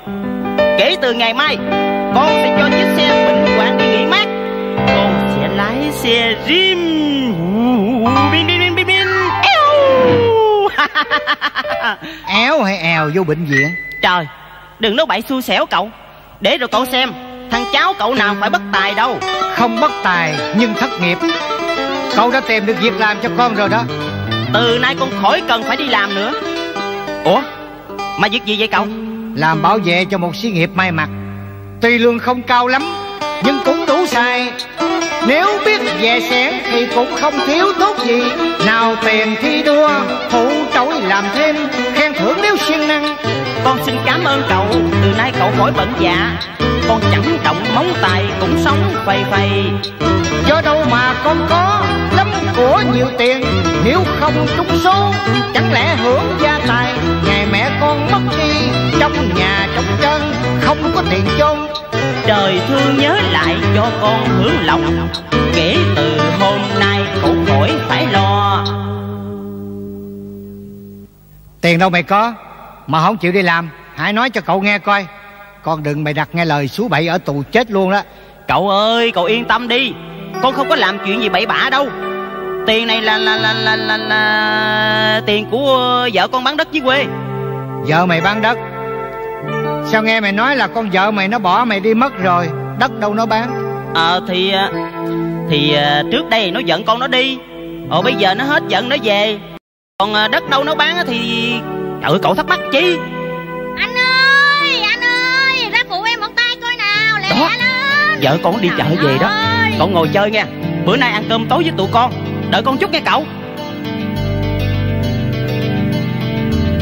Kể từ ngày mai con sẽ cho chiếc xe mình quản đi nghỉ mát. Con sẽ lái xe rim. Bin bin bin bin bin. Éo hay èo vô bệnh viện? Trời, đừng nói bậy xui xẻo cậu. Để rồi cậu xem thằng cháu cậu nào phải bất tài đâu. Không bất tài nhưng thất nghiệp. Cậu đã tìm được việc làm cho con rồi đó. Từ nay con khỏi cần phải đi làm nữa. Ủa, mà việc gì vậy cậu? Làm bảo vệ cho một xí nghiệp may mặc. Tuy lương không cao lắm nhưng cũng đủ xài. Nếu biết về xẻng thì cũng không thiếu tốt gì. Nào tiền thi đua, phụ trỗi làm thêm, khen thưởng nếu siêng năng. Con xin cảm ơn cậu. Từ nay cậu khỏi bận dạ. Con chẳng động móng tài cũng sống phầy phầy. Do đâu mà con có lắm của nhiều tiền, nếu không trúng số chẳng lẽ hưởng gia tài. Ngày mẹ con mất đi trong nhà trống trơn, không có tiền chôn. Trời thương nhớ lại cho con hưởng lòng. Kể từ hôm nay cậu khỏi phải lo. Tiền đâu mày có mà không chịu đi làm? Hãy nói cho cậu nghe coi. Con đừng mày đặt nghe lời số bậy ở tù chết luôn đó. Cậu ơi, cậu yên tâm đi. Con không có làm chuyện gì bậy bạ đâu. Tiền này là là là là, là, là... tiền của vợ con bán đất dưới quê. Vợ mày bán đất Sao nghe mày nói là con vợ mày nó bỏ mày đi mất rồi, đất đâu nó bán? Ờ thì Thì trước đây nó giận con nó đi, rồi bây giờ nó hết giận nó về, còn đất đâu nó bán thì... Trời ơi, cậu thắc mắc chi? Anh ơi, anh ơi, ra phụ em một tay coi nào, lẹ đó. Lên vợ con đi chợ về đó ơi. Cậu ngồi chơi nha, bữa nay ăn cơm tối với tụi con, đợi con chút nghe cậu.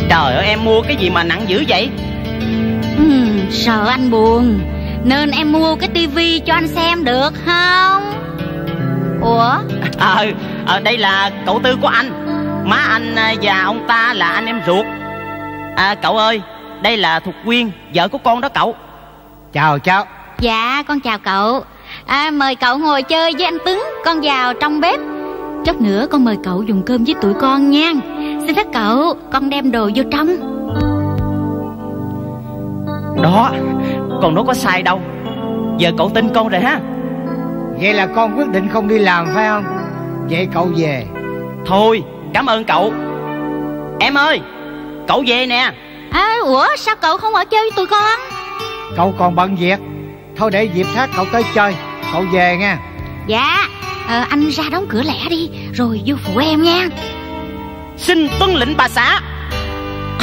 Trời ơi, em mua cái gì mà nặng dữ vậy? Ừ, sợ anh buồn nên em mua cái tivi cho anh xem được không? Ủa? Ờ, à, đây là cậu Tư của anh. Má anh và ông ta là anh em ruột. À, cậu ơi, đây là Thục Quyên, vợ của con đó cậu. Chào cháu. Dạ, con chào cậu. À, mời cậu ngồi chơi với anh Tuấn. Con vào trong bếp. Chút nữa con mời cậu dùng cơm với tụi con nha. Xin phép cậu, con đem đồ vô trong. Đó, con nó có sai đâu. Giờ cậu tin con rồi ha. Vậy là con quyết định không đi làm phải không? Vậy cậu về. Thôi, cảm ơn cậu. Em ơi, cậu về nè. À, ủa sao cậu không ở chơi với tụi con? Cậu còn bận việc. Thôi để dịp khác cậu tới chơi. Cậu về nha. Dạ. Ờ, anh ra đóng cửa lẻ đi, rồi vô phụ em nha. Xin tuân lệnh bà xã.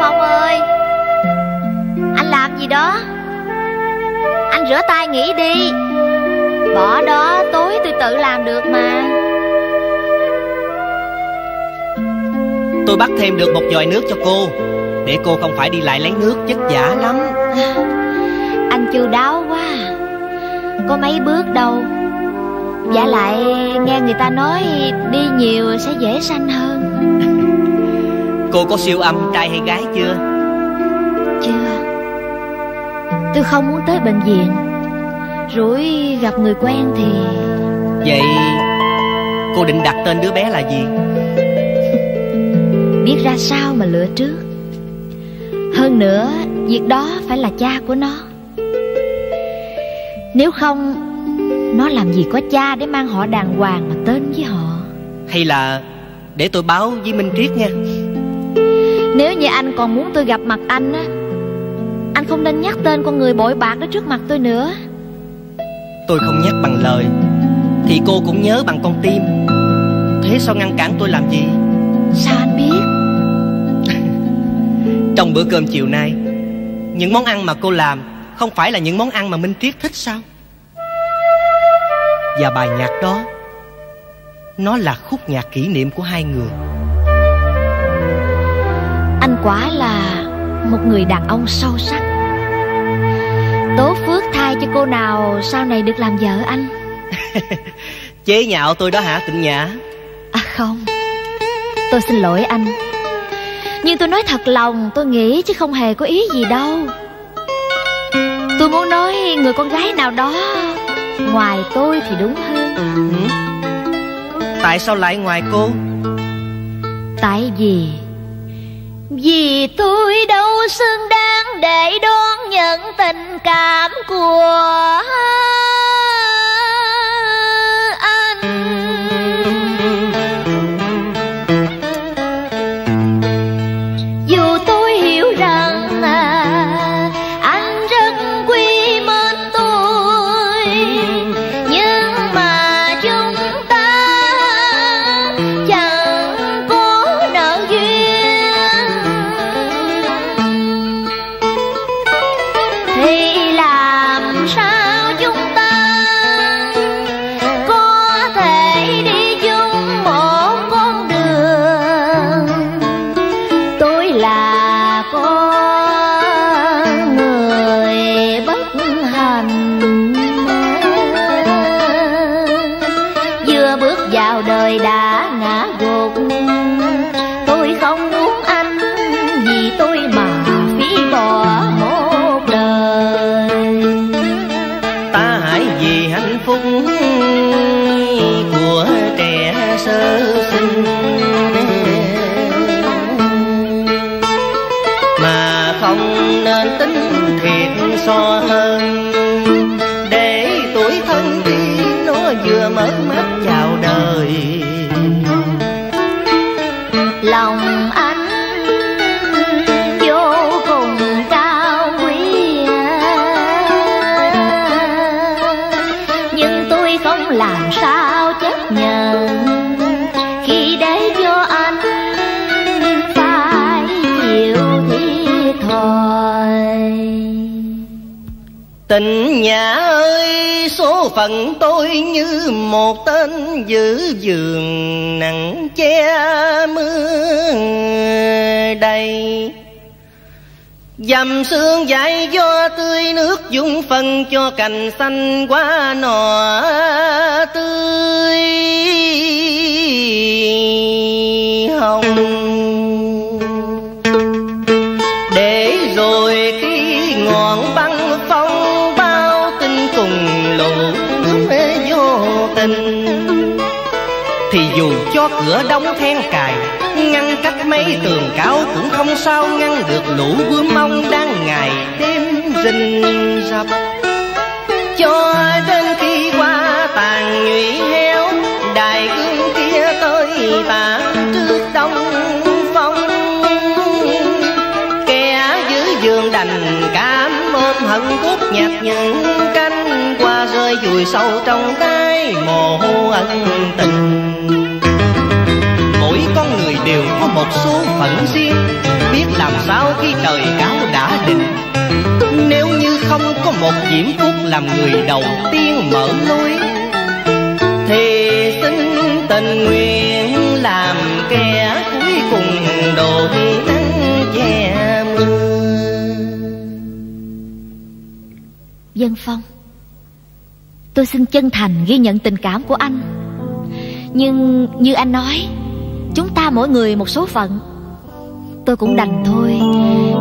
Phong ơi, anh làm gì đó? Anh rửa tay nghỉ đi. Bỏ đó, tối tôi tự làm được mà. Tôi bắt thêm được một vòi nước cho cô, để cô không phải đi lại lấy nước vất vả lắm. Anh chu đáo quá. Có mấy bước đâu. Vả lại nghe người ta nói đi nhiều sẽ dễ sanh hơn. Cô có siêu âm trai hay gái chưa? Chưa. Tôi không muốn tới bệnh viện, rủi gặp người quen thì... Vậy cô định đặt tên đứa bé là gì? Biết ra sao mà lựa trước. Hơn nữa việc đó phải là cha của nó. Nếu không, nó làm gì có cha để mang họ đàng hoàng mà tên với họ. Hay là để tôi báo với Minh Triết nha. Nếu như anh còn muốn tôi gặp mặt anh á, anh không nên nhắc tên con người bội bạc đó trước mặt tôi nữa. Tôi không nhắc bằng lời thì cô cũng nhớ bằng con tim. Thế sao ngăn cản tôi làm gì? Sao anh biết? Trong bữa cơm chiều nay, những món ăn mà cô làm không phải là những món ăn mà Minh Triết thích sao? Và bài nhạc đó, nó là khúc nhạc kỷ niệm của hai người. Anh quả là một người đàn ông sâu sắc. Tố phước thay cho cô nào sau này được làm vợ anh. Chế nhạo tôi đó hả Tịnh Nhã? À không, tôi xin lỗi anh. Nhưng tôi nói thật lòng, tôi nghĩ chứ không hề có ý gì đâu. Tôi muốn nói người con gái nào đó ngoài tôi thì đúng hơn. Ừ. Tại sao lại ngoài cô? Tại vì Vì tôi đâu xứng đáng để đón nhận tình cảm của anh. Dù tôi hiểu rằng anh rất quý mến tôi, nhưng mà chúng ta chẳng có nợ duyên. Thì làm sao chúng ta có thể đi chung một con đường? Tôi là con người bất hạnh, vừa bước vào đời đã ngã gục. Tôi không muốn anh vì tôi mà phí bỏ một đời. Ta hãy vì hạnh phúc của trẻ sơ sinh. biết so hơn, để tuổi thân kia nó vừa mới mất chào đời. Lòng anh vô cùng cao quý, nhưng tôi không làm sao chấp nhận khi để cho anh phải chịu thiệt thòi. Tình nhà ơi, số phận tôi như một tên giữ giường nặng che mưa đầy. Dầm sương dại gió tươi nước dung phân cho cành xanh quá nọ tươi hồng. Để rồi khi ngọn băng phong bao tình cùng lộ mê vô tình, thì dù cho cửa đóng then cài, ngăn cách mấy tường cáo cũng không sao ngăn được lũ bướm mong đang ngày đêm rình rập. Cho đến khi qua tàn nhụy héo, đại cương kia tới tả trước đông phong. Kẻ giữ giường đành cảm ôm hận cốt nhạt những cánh qua rơi vùi sâu trong cái mồ ân tình. Con người đều có một số phận riêng, biết làm sao khi trời cáo đã định. Nếu như không có một diễm phúc làm người đầu tiên mở lối, thì xin tình nguyện làm kẻ cuối cùng đội nắng che mưa. Dân Phong, tôi xin chân thành ghi nhận tình cảm của anh, nhưng như anh nói, chúng ta mỗi người một số phận. Tôi cũng đành thôi,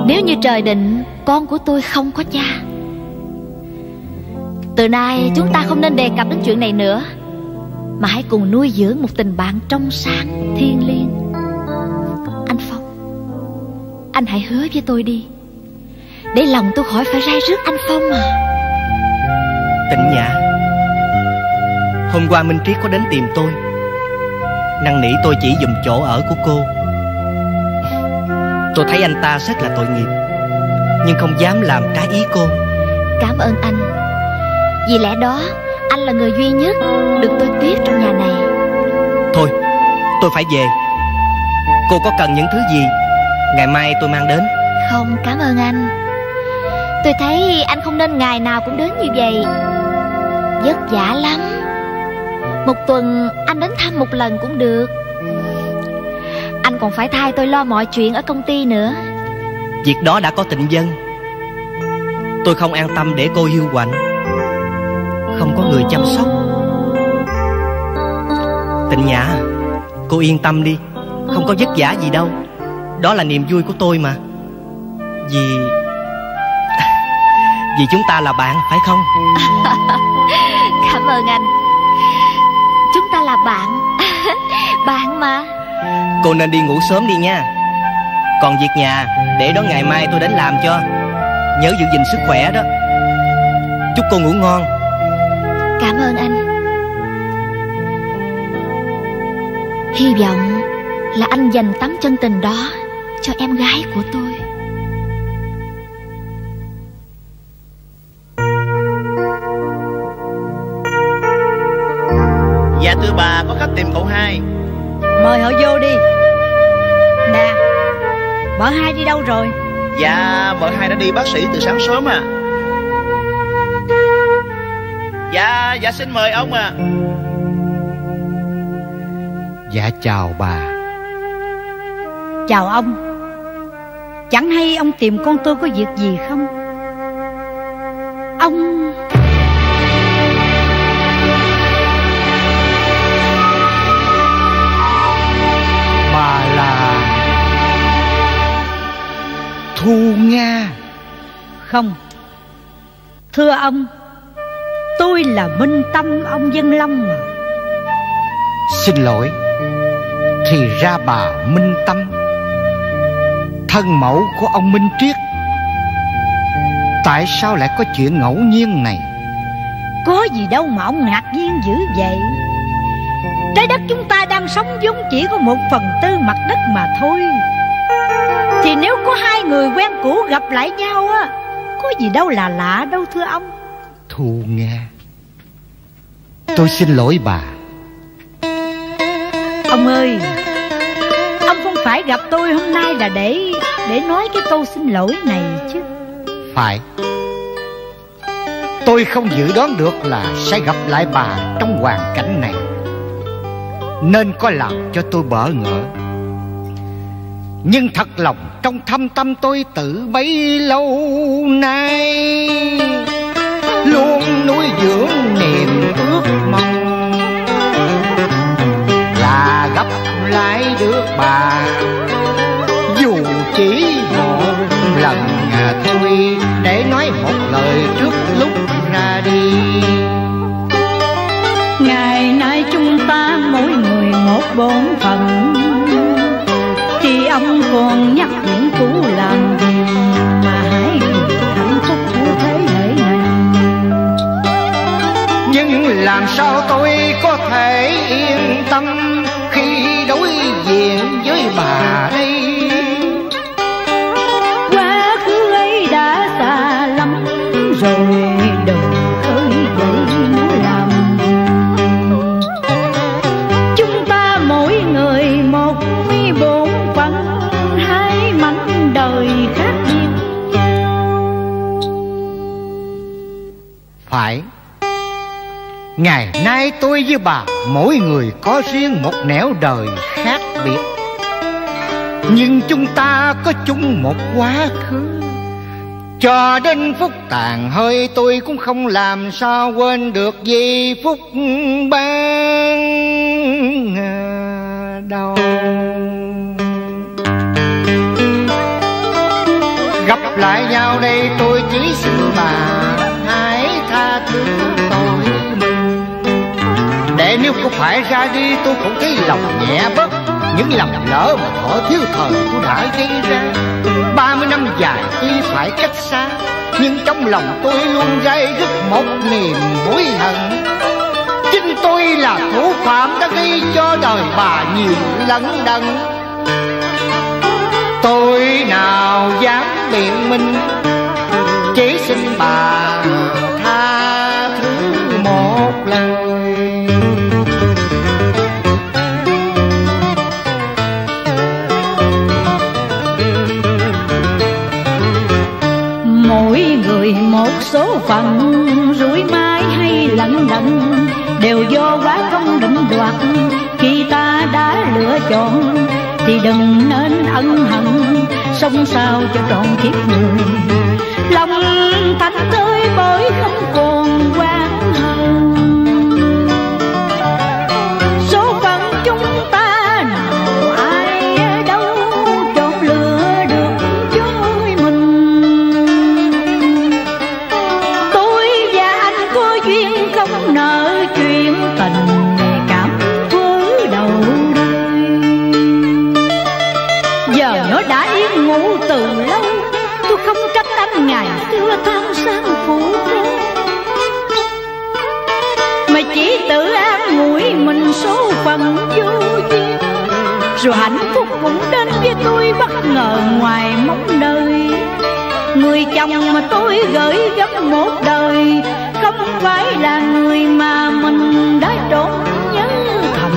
nếu như trời định con của tôi không có cha. Từ nay chúng ta không nên đề cập đến chuyện này nữa, mà hãy cùng nuôi dưỡng một tình bạn trong sáng thiêng liêng. Anh Phong, anh hãy hứa với tôi đi, để lòng tôi khỏi phải ray rứt anh Phong à. Tịnh Nhã, hôm qua Minh Triết có đến tìm tôi, năn nỉ tôi chỉ dùm chỗ ở của cô. Tôi thấy anh ta rất là tội nghiệp, nhưng không dám làm trái ý cô. Cảm ơn anh, vì lẽ đó anh là người duy nhất được tôi tiếp trong nhà này. Thôi, tôi phải về. Cô có cần những thứ gì, ngày mai tôi mang đến. Không, cảm ơn anh. Tôi thấy anh không nên ngày nào cũng đến như vậy, vất vả lắm. Một tuần anh đến thăm một lần cũng được. Anh còn phải thay tôi lo mọi chuyện ở công ty nữa. Việc đó đã có Tịnh Vân, tôi không an tâm để cô hiu quạnh, không có người chăm sóc. Tịnh Nhã, cô yên tâm đi, không có vất vả gì đâu. Đó là niềm vui của tôi mà. Vì Vì chúng ta là bạn, phải không? Cảm ơn anh. Chúng ta là bạn. Bạn mà. Cô nên đi ngủ sớm đi nha. Còn việc nhà để đó ngày mai tôi đến làm cho. Nhớ giữ gìn sức khỏe đó. Chúc cô ngủ ngon. Cảm ơn anh. Hy vọng là anh dành tấm chân tình đó cho em gái của tôi. Dạ thưa bà, có khách tìm cậu Hai. Mời họ vô đi. Nè, vợ Hai đi đâu rồi? Dạ vợ Hai đã đi bác sĩ từ sáng sớm à. Dạ, dạ xin mời ông à. Dạ chào bà. Chào ông. Chẳng hay ông tìm con tôi có việc gì không? Ông... Thu Nga? Không, thưa ông, tôi là Minh Tâm ông Văn Long mà. Xin lỗi, thì ra bà Minh Tâm, thân mẫu của ông Minh Triết. Tại sao lại có chuyện ngẫu nhiên này? Có gì đâu mà ông ngạc nhiên dữ vậy. Trái đất chúng ta đang sống giống chỉ có một phần tư mặt đất mà thôi. Thì nếu có hai người quen cũ gặp lại nhau á, có gì đâu là lạ đâu thưa ông. Thu Nga, tôi xin lỗi bà. Ông ơi, ông không phải gặp tôi hôm nay là để để nói cái câu xin lỗi này chứ. Phải, tôi không dự đoán được là sẽ gặp lại bà trong hoàn cảnh này, nên có làm cho tôi bỡ ngỡ. Nhưng thật lòng trong thâm tâm tôi từ bấy lâu nay luôn nuôi dưỡng niềm ước mong là gặp lại được bà, dù chỉ một lần thôi, để nói một lời trước lúc ra đi. Ngày nay chúng ta mỗi người một bổn phận, thì ông còn nhắc những cũ làm gì mà hãy hạnh phúc của thế hệ này. Nhưng làm sao tôi có thể yên tâm khi đối diện với bà đây? Quá khứ ấy đã xa lắm rồi, đời khơi dậy nó làm. Chúng ta mỗi người một mươi bốn phần, hai mảnh đời khác biệt. Phải, ngày nay tôi với bà mỗi người có riêng một nẻo đời khác biệt, nhưng chúng ta có chung một quá khứ. Cho đến phút tàn hơi, tôi cũng không làm sao quên được giây phút ban đầu. Gặp lại nhau đây, tôi chỉ xin bà hãy tha thứ tôi, để nếu có phải ra đi tôi cũng thấy lòng nhẹ bớt những lầm lỡ mà thỏa thiếu thời tôi đã gây ra. Ba mươi năm dài tuy phải cách xa, nhưng trong lòng tôi luôn gây gứt một niềm hối hận. Chính tôi là thủ phạm đã gây cho đời bà nhiều lẫn đận. Tôi nào dám biện minh, chỉ xin bà tha thứ một lần. Một số phận rủi mãi hay lẫn đận đều do quá công định đoạt. Khi ta đã lựa chọn thì đừng nên ân hận, sống sao cho trọn kiếp người, lòng thành tươi mới không còn oán hận. Số phận chúng ta nào ai đâu trốn lừa được dối mình. Tôi và anh có duyên không nợ chuyện tình, ngày xưa tham sang phủ phố mà chỉ tự an ủi mình số phận vô duyên. Rồi hạnh phúc cũng đến với tôi bất ngờ ngoài mong đợi. Người chồng mà tôi gửi gắm một đời không phải là người mà mình đã trốn nhớ thầm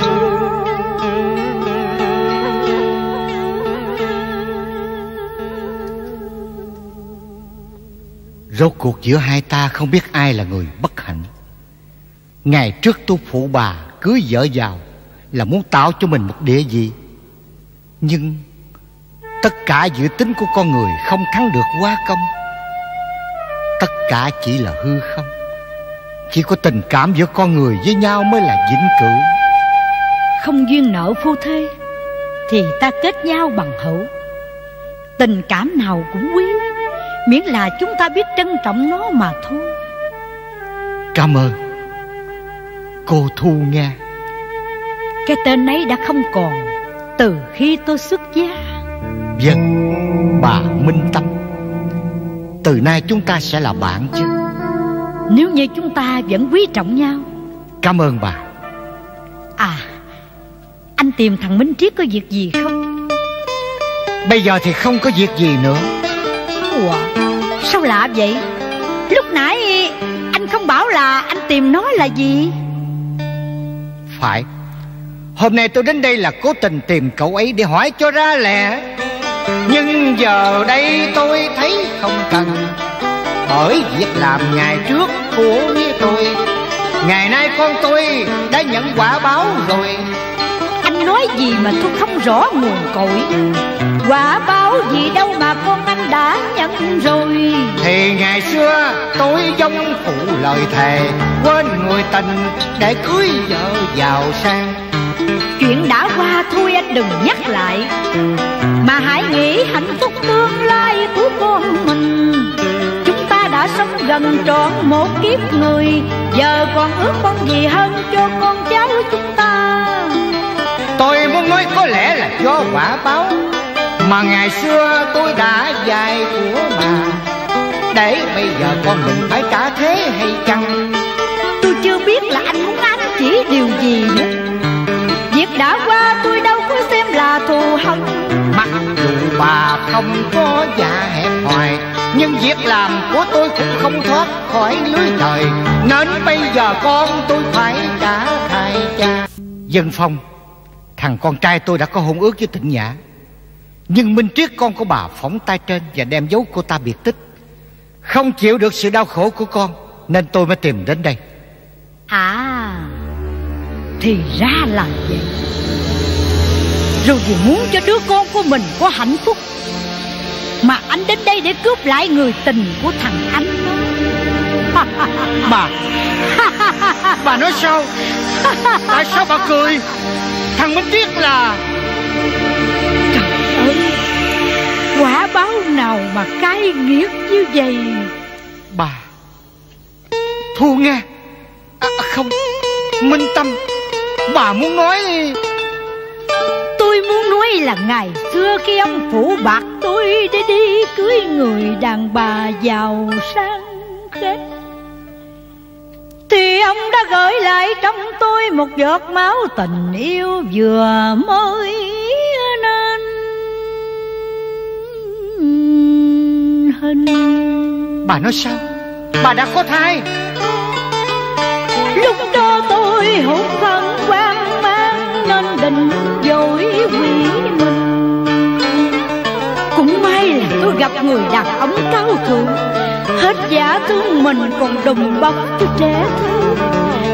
thương. Rốt cuộc giữa hai ta không biết ai là người bất hạnh. Ngày trước tôi phụ bà cưới vợ vào là muốn tạo cho mình một địa vị, nhưng tất cả dự tính của con người không thắng được quá công. Tất cả chỉ là hư không. Chỉ có tình cảm giữa con người với nhau mới là vĩnh cửu. Không duyên nợ phu thê thì ta kết nhau bằng hữu. Tình cảm nào cũng quý, miễn là chúng ta biết trân trọng nó mà thôi. Cảm ơn cô Thu Nga. Cái tên ấy đã không còn từ khi tôi xuất gia. Vâng, bà Minh Tâm. từ nay chúng ta sẽ là bạn chứ, nếu như chúng ta vẫn quý trọng nhau. Cảm ơn bà. À, anh tìm thằng Minh Triết có việc gì không? Bây giờ thì không có việc gì nữa. Ủa, sao lạ vậy? Lúc nãy anh không bảo là anh tìm nó là gì? Phải, hôm nay tôi đến đây là cố tình tìm cậu ấy để hỏi cho ra lẽ. Nhưng giờ đây tôi thấy không cần, bởi việc làm ngày trước của tôi, ngày nay con tôi đã nhận quả báo rồi. Anh nói gì mà tôi không rõ nguồn cội? Quả báo gì đâu mà con anh đã nhận rồi. Thì ngày xưa tôi dông phụ lời thề, quên người tình để cưới vợ giàu sang. Chuyện đã qua thôi anh đừng nhắc lại, mà hãy nghĩ hạnh phúc tương lai của con mình. Chúng ta đã sống gần trọn một kiếp người, giờ còn ước mong gì hơn cho con cháu chúng ta? Tôi muốn nói có lẽ là do quả báo mà ngày xưa tôi đã dạy của bà, để bây giờ con mình phải trả thế hay chăng? Tôi chưa biết là anh muốn ám chỉ điều gì nữa. Việc đã qua tôi đâu có xem là thù hận. Mặc dù bà không có dạ hẹp hòi, nhưng việc làm của tôi cũng không thoát khỏi lưới trời, nên bây giờ con tôi phải trả thay cha. Dân Phong, thằng con trai tôi đã có hôn ước với Tịnh Nhã, nhưng Minh Triết con của bà phóng tay trên và đem dấu cô ta biệt tích. Không chịu được sự đau khổ của con nên tôi mới tìm đến đây. À, thì ra là vậy. Rồi vì muốn cho đứa con của mình có hạnh phúc mà anh đến đây để cướp lại người tình của thằng anh. Bà Bà nói sao? Tại sao bà cười? Thằng Minh Triết là... Trời ơi, quả báo nào mà cay nghiệt như vậy? Bà Thu Nga, à, không, Minh Tâm, bà muốn nói... Tôi muốn nói là ngày xưa khi ông phụ bạc tôi để đi cưới người đàn bà giàu sang khác, thì ông đã gửi lại trong tôi một giọt máu tình yêu vừa mới nên hình. Bà nói sao? Bà đã có thai. Lúc đó tôi hụt hẫng hoang mang nên định dối quỷ mình. Cũng may là tôi gặp người đàn ông cao thượng, hết giả thương mình còn đùm bọc cho trẻ thơ.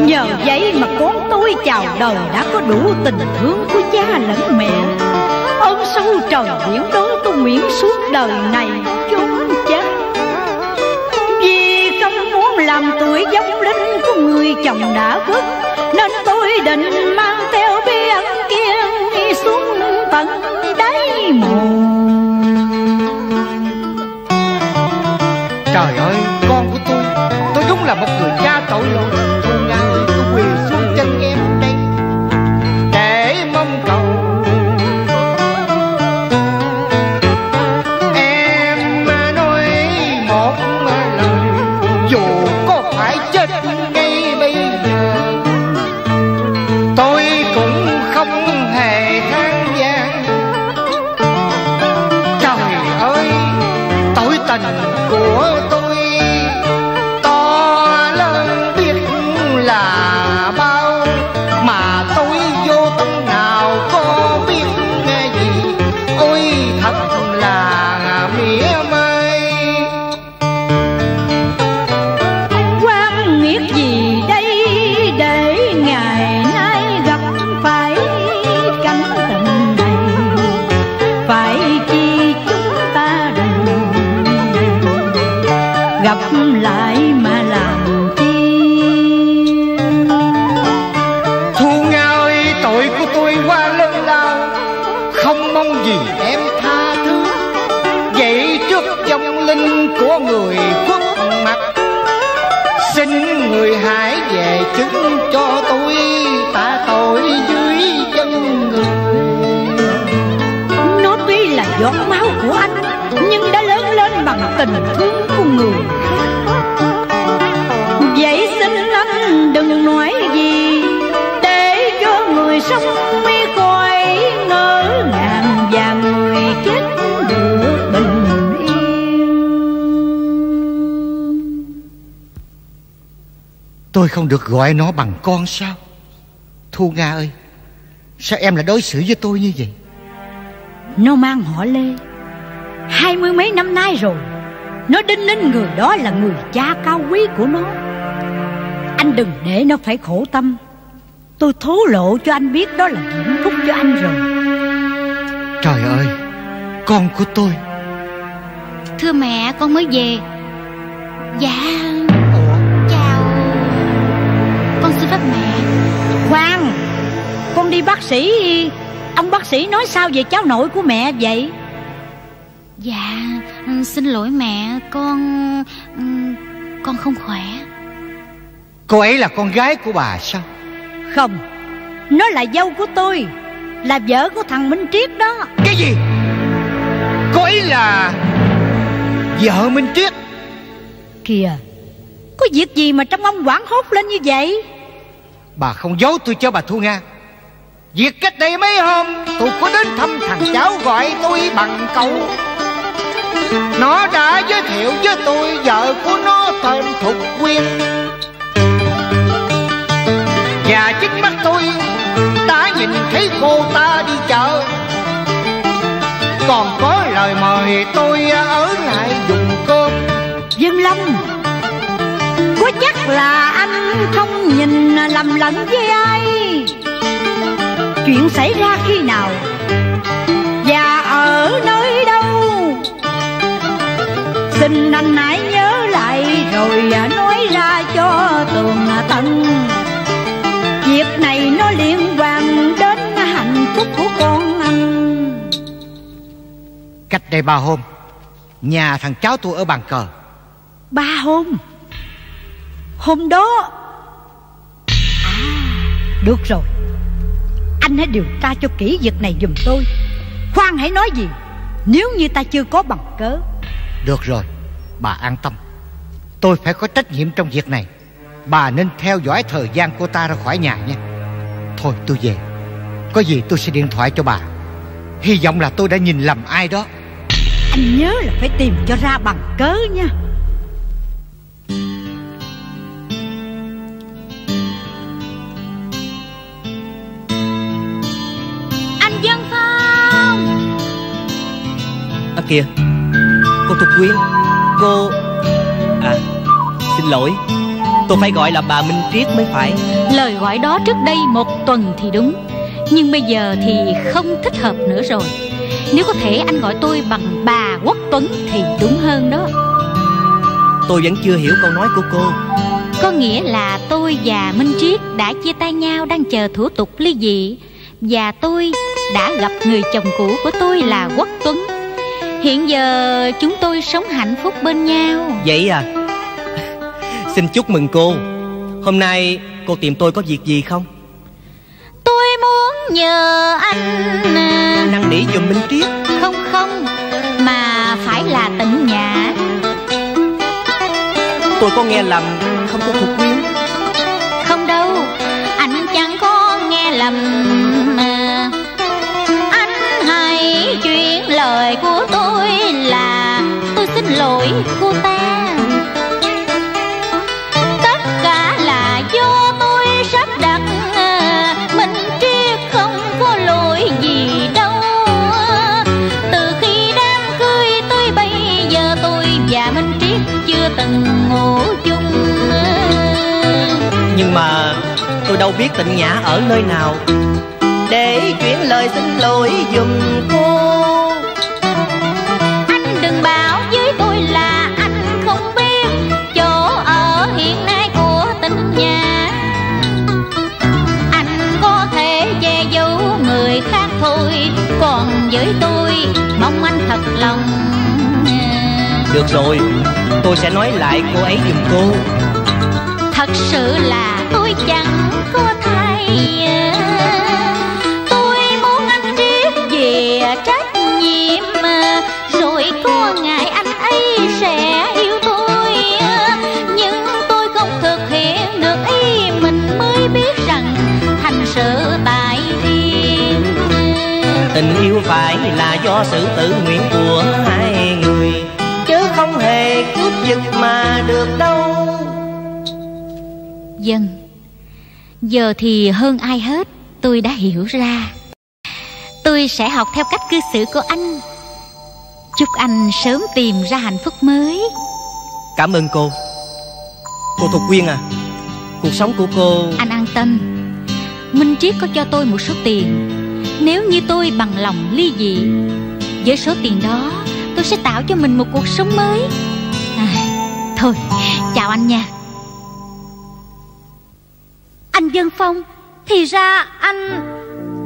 Nhờ vậy mà con tôi chào đời đã có đủ tình thương của cha lẫn mẹ. Ôm sâu trời biển đón tôi nguyện suốt đời này chốn chán, vì không muốn làm tuổi giống linh của người chồng đã khuất, nên tôi định mang theo bi ẩn kia đi xuống tận đáy mồ. Trời ơi, con của tôi, tôi đúng là một người cha tội lỗi. Thu Nga, tôi quỳ xuống chân em đây để mong cầu em nói một lần, dù có phải chết ngay bây giờ tôi cũng không hề than vãn. Trời ơi, tội tình của tôi của người khuất mặt, xin người hãy về chứng cho tôi tạ tội dưới chân người. Nó tuy là giọt máu của anh nhưng đã lớn lên bằng tình thương của Tôi không được gọi nó bằng con sao? Thu Nga ơi, sao em lại đối xử với tôi như vậy? Nó mang họ Lê hai mươi mấy năm nay rồi. Nó đinh ninh người đó là người cha cao quý của nó. Anh đừng để nó phải khổ tâm. Tôi thố lộ cho anh biết đó là hạnh phúc cho anh rồi. Trời ơi, con của tôi. Thưa mẹ, con mới về. Dạ. Ủa? Chào. Con xin phép mẹ. Khoan, con đi bác sĩ. Ông bác sĩ nói sao về cháu nội của mẹ vậy? Dạ, xin lỗi mẹ, con... con không khỏe. Cô ấy là con gái của bà sao? Không, nó là dâu của tôi, là vợ của thằng Minh Triết đó. Cái gì? Cô ấy là vợ Minh Triết? Kìa, có việc gì mà trong ông hoảng hốt lên như vậy? Bà không giấu tôi cho bà Thu Nga. Việc cách đây mấy hôm tôi có đến thăm thằng cháu gọi tôi bằng cậu. Nó đã giới thiệu với tôi vợ của nó tên Thục Quyên. Và trước mắt tôi đã nhìn thấy cô ta đi chợ. Còn có lời mời tôi ở lại dùng cơm. Vân Lâm, có chắc là anh không nhìn lầm lẫn với ai? Chuyện xảy ra khi nào và ở nơi đâu? Xin anh hãy nhớ lại rồi nói ra cho tường tận. Việc này nó liên quan đến hạnh phúc của con anh. Cách đây ba hôm, nhà thằng cháu tôi ở Bàn Cờ. Ba hôm? Hôm đó à, được rồi. Anh hãy điều tra cho kỹ việc này giùm tôi. Khoan hãy nói gì nếu như ta chưa có bằng cớ. Được rồi, bà an tâm. Tôi phải có trách nhiệm trong việc này. Bà nên theo dõi thời gian của ta ra khỏi nhà nha. Thôi tôi về. Có gì tôi sẽ điện thoại cho bà. Hy vọng là tôi đã nhìn lầm ai đó. Anh nhớ là phải tìm cho ra bằng cớ nha. Anh Văn Phong. À kìa, cô Thục Quyên. Cô... À, xin lỗi, tôi phải gọi là bà Minh Triết mới phải. Lời gọi đó trước đây một tuần thì đúng, nhưng bây giờ thì không thích hợp nữa rồi. Nếu có thể anh gọi tôi bằng bà Quốc Tuấn thì đúng hơn đó. Tôi vẫn chưa hiểu câu nói của cô. Có nghĩa là tôi và Minh Triết đã chia tay nhau, đang chờ thủ tục ly dị. Và tôi đã gặp người chồng cũ của tôi là Quốc Tuấn. Hiện giờ chúng tôi sống hạnh phúc bên nhau. Vậy à? Xin chúc mừng cô. Hôm nay cô tìm tôi có việc gì không? Tôi muốn nhờ anh năn nỉ giùm Minh Triết. Không không, mà phải là tận nhà. Tôi có nghe lầm không cô Thục Quyến? Không đâu, anh chẳng có nghe lầm. Anh hãy chuyển lời của tôi là tôi xin lỗi cô ta. Nhưng mà tôi đâu biết Tịnh Nhã ở nơi nào để chuyển lời xin lỗi giùm cô. Anh đừng bảo với tôi là anh không biết chỗ ở hiện nay của Tịnh Nhã. Anh có thể che giấu người khác thôi, còn với tôi mong anh thật lòng. Được rồi, tôi sẽ nói lại cô ấy giùm cô. Thật sự là tôi chẳng có thay. Tôi muốn anh biết về trách nhiệm, rồi có ngày anh ấy sẽ yêu tôi. Nhưng tôi không thực hiện được ý mình, mới biết rằng thành sự tại thiên. Tình yêu phải là do sự tự nguyện của hai người, chứ không hề cướp giật mà được đâu. dân. Giờ thì hơn ai hết tôi đã hiểu ra. Tôi sẽ học theo cách cư xử của anh. Chúc anh sớm tìm ra hạnh phúc mới. Cảm ơn cô. Cô Thục Quyên à, cuộc sống của cô... Anh an tâm, Minh Triết có cho tôi một số tiền. Nếu như tôi bằng lòng ly dị, với số tiền đó tôi sẽ tạo cho mình một cuộc sống mới. à, Thôi, chào anh nha. Anh Dân Phong, thì ra anh...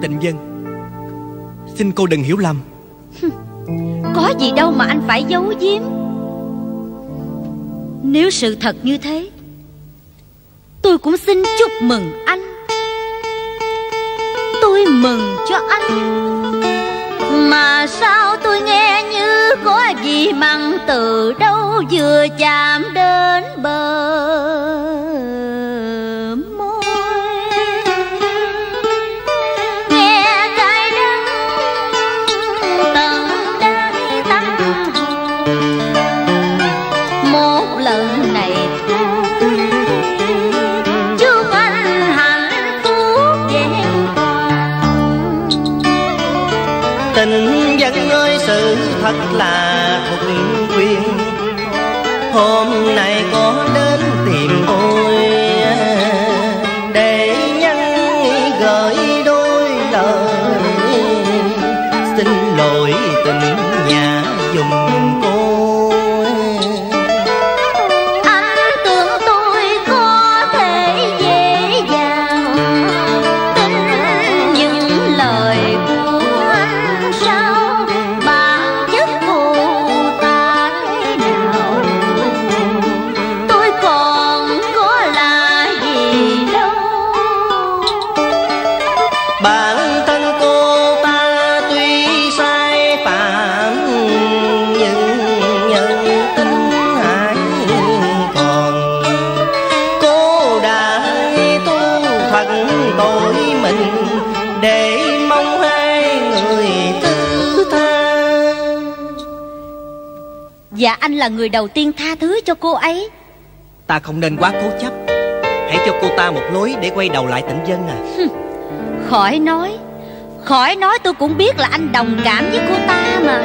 Tịnh Dân, xin cô đừng hiểu lầm. Có gì đâu mà anh phải giấu giếm. Nếu sự thật như thế, tôi cũng xin chúc mừng anh. Tôi mừng cho anh. Mà sao tôi nghe như có gì mặn từ đâu vừa chạm đến bờ. Thật là Thục Quyên, hôm nay có đến tìm tôi để nhân gửi đôi lời xin lỗi tình nhà dùng cô. Anh tưởng tôi có thể dễ dàng tin những lời của anh sao? Và anh là người đầu tiên tha thứ cho cô ấy. Ta không nên quá cố chấp. Hãy cho cô ta một lối để quay đầu lại Tịnh Dân à. Khỏi nói, khỏi nói tôi cũng biết là anh đồng cảm với cô ta mà.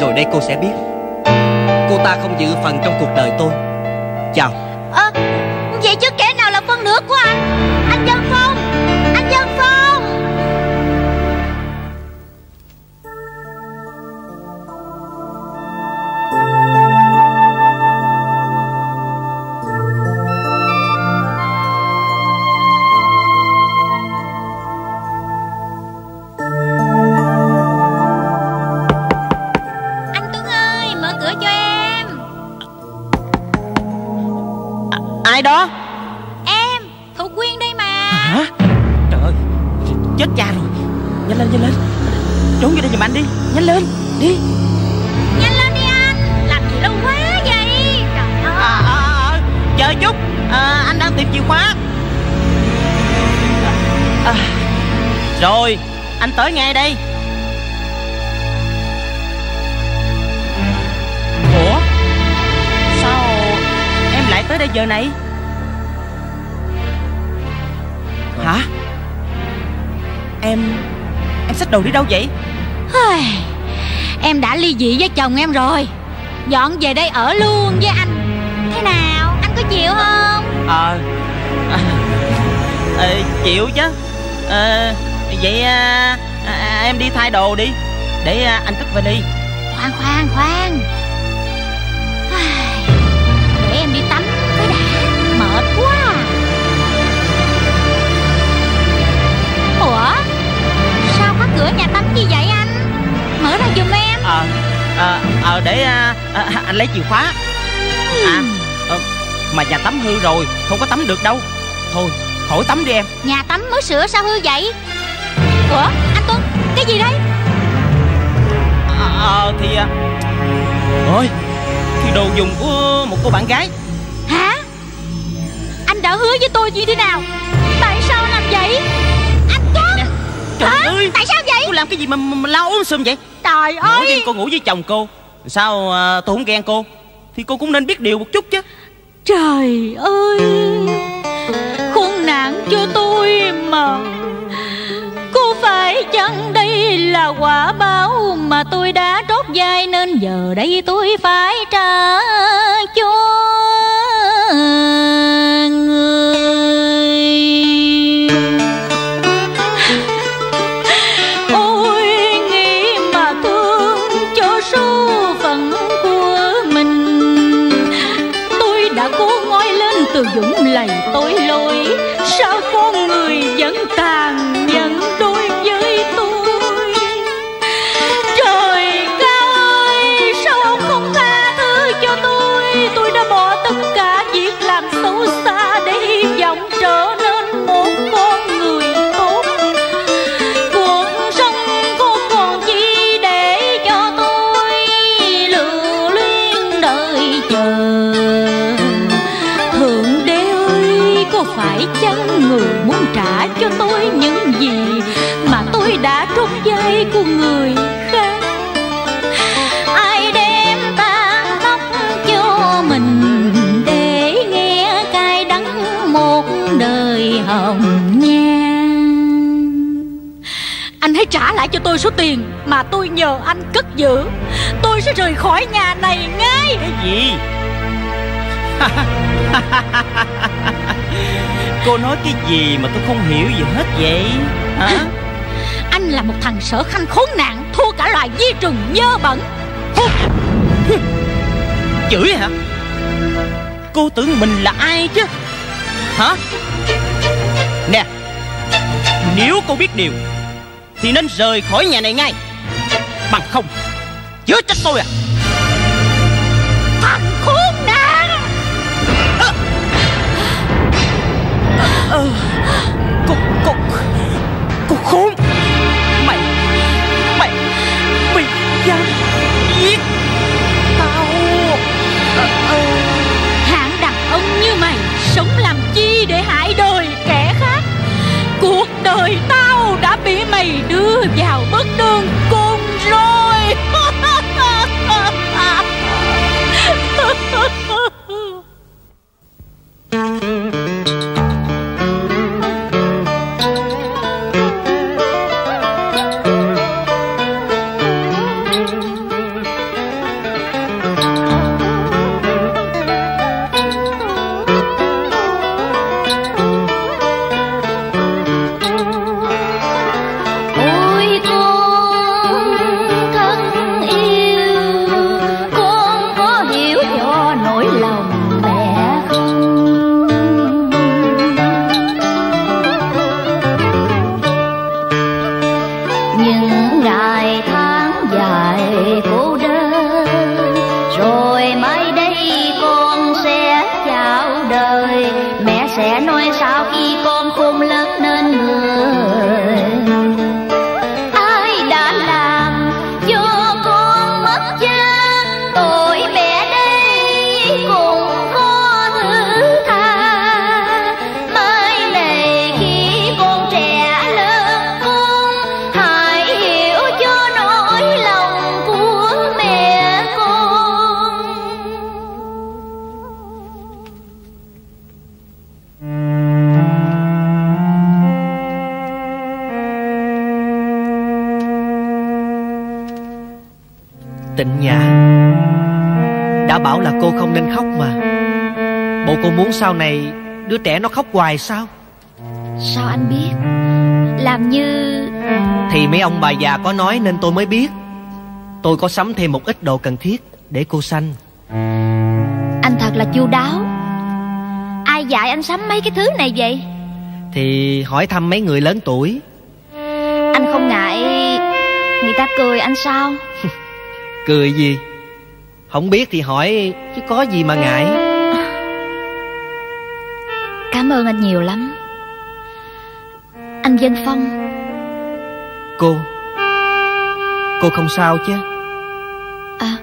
Rồi đây cô sẽ biết, cô ta không dự phần trong cuộc đời tôi. Chào. à, Vậy chứ kẻ nào là phân nửa của anh? Anh Dân Phong, anh Dân Phong. Ai đó? Em, Thục Quyên đây mà. Hả? Trời ơi, chết cha rồi. Nhanh lên, nhanh lên, trốn vô đây giùm anh đi. Nhanh lên, đi. Nhanh lên đi anh, làm gì lâu quá vậy? Trời ơi. À, à, à, chờ chút, à, anh đang tìm chìa khóa. à, à, Rồi, anh tới ngay đây. Ủa, sao em lại tới đây giờ này? Hả? Em... em xách đồ đi đâu vậy? Em đã ly dị với chồng em rồi, dọn về đây ở luôn với anh. Thế nào, anh có chịu không? Ờ... À, à, chịu chứ. à, Vậy à, à, em đi thay đồ đi, để à, anh cất vali. Khoan khoan khoan, để em đi tắm cái đã, mệt quá. Ủa, sao khóa cửa nhà tắm như vậy anh? Mở ra giùm em. Ờ, à, à, à, để à, à, anh lấy chìa khóa. à, à, Mà nhà tắm hư rồi, không có tắm được đâu. Thôi, khỏi tắm đi em. Nhà tắm mới sửa sao hư vậy? Ủa, anh Tuấn, cái gì đấy? Ờ, à, à, thì... Ôi, thì đồ dùng của một cô bạn gái. Hả? Anh đã hứa với tôi như thế nào? Tại sao anh làm vậy? Trời à, ơi, tại sao vậy? Cô làm cái gì mà, mà, mà lao ốm sùm vậy? Trời ơi, mỗi đêm cô ngủ với chồng cô. Sao à, tôi không ghen cô? Thì cô cũng nên biết điều một chút chứ. Trời ơi. vai nên giờ đây tôi phải trả cho người. Ôi nghĩ mà thương cho số phận của mình, tôi đã cố ngoi lên từ vũng lầy tối lôi, sao con người vẫn tàn nhẫn đối với tôi. Trời cao ơi, sao ông không tha thứ cho tôi? Tôi đã bỏ tất cả việc làm xấu xa để hy vọng trở nên một con người tốt. Cuộc sống không còn chi để cho tôi lưu luyến đợi chờ. Thượng Đế ơi, có phải chăng người muốn trả cho tôi những gì mà tôi đã trút dây của người khác? Ai đem tan tóc cho mình để nghe cay đắng một đời hồng nhan? Anh hãy trả lại cho tôi số tiền mà tôi nhờ anh cất giữ. Tôi sẽ rời khỏi nhà này ngay. Cái gì? Cô nói cái gì mà tôi không hiểu gì hết vậy hả? Anh là một thằng sở khanh khốn nạn, thua cả loài vi trùng dơ bẩn. Chửi hả? Cô tưởng mình là ai chứ hả? Nè, nếu cô biết điều thì nên rời khỏi nhà này ngay, bằng không chớ trách tôi à. Thằng khốn nạn! Ờ, cô, cô, cô khốn! Mày, mày, mày dám giết tao! Hạng đàn ông như mày, sống làm chi để hại đời kẻ khác? Cuộc đời tao đã bị mày đưa vào bất đương cung rồi! Tịnh Nhã, đã bảo là cô không nên khóc mà. Bộ cô muốn sau này đứa trẻ nó khóc hoài sao? Sao anh biết? Làm như... Thì mấy ông bà già có nói nên tôi mới biết. Tôi có sắm thêm một ít đồ cần thiết để cô sanh. Anh thật là chu đáo. Ai dạy anh sắm mấy cái thứ này vậy? Thì hỏi thăm mấy người lớn tuổi. Anh không ngại người ta cười anh sao? Cười gì? Không biết thì hỏi chứ có gì mà ngại. Cảm ơn anh nhiều lắm, anh Vân Phong. Cô Cô không sao chứ? À,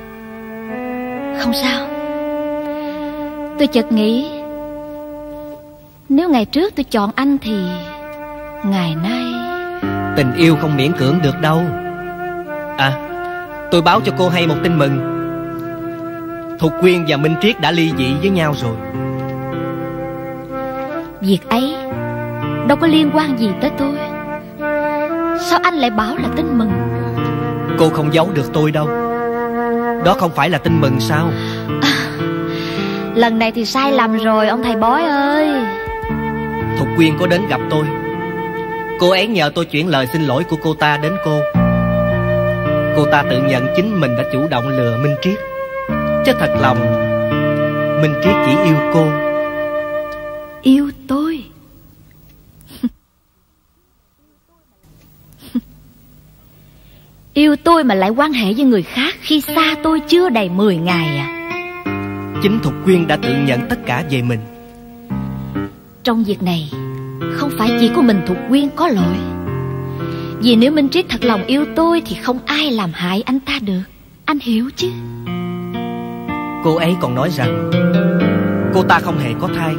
không sao. Tôi chợt nghĩ, nếu ngày trước tôi chọn anh thì ngày nay... Tình yêu không miễn cưỡng được đâu. À, tôi báo cho cô hay một tin mừng. Thục Quyên và Minh Triết đã ly dị với nhau rồi. Việc ấy đâu có liên quan gì tới tôi. Sao anh lại bảo là tin mừng? Cô không giấu được tôi đâu. Đó không phải là tin mừng sao? Lần này thì sai lầm rồi ông thầy bói ơi. Thục Quyên có đến gặp tôi. Cô ấy nhờ tôi chuyển lời xin lỗi của cô ta đến cô. Cô ta tự nhận chính mình đã chủ động lừa Minh Triết. Chứ thật lòng Minh Triết chỉ yêu cô. Yêu tôi? Yêu tôi mà lại quan hệ với người khác khi xa tôi chưa đầy mười ngày à? Chính Thục Quyên đã tự nhận tất cả về mình. Trong việc này không phải chỉ của mình Thục Quyên có lỗi. Vì nếu Minh Triết thật lòng yêu tôi thì không ai làm hại anh ta được. Anh hiểu chứ? Cô ấy còn nói rằng cô ta không hề có thai,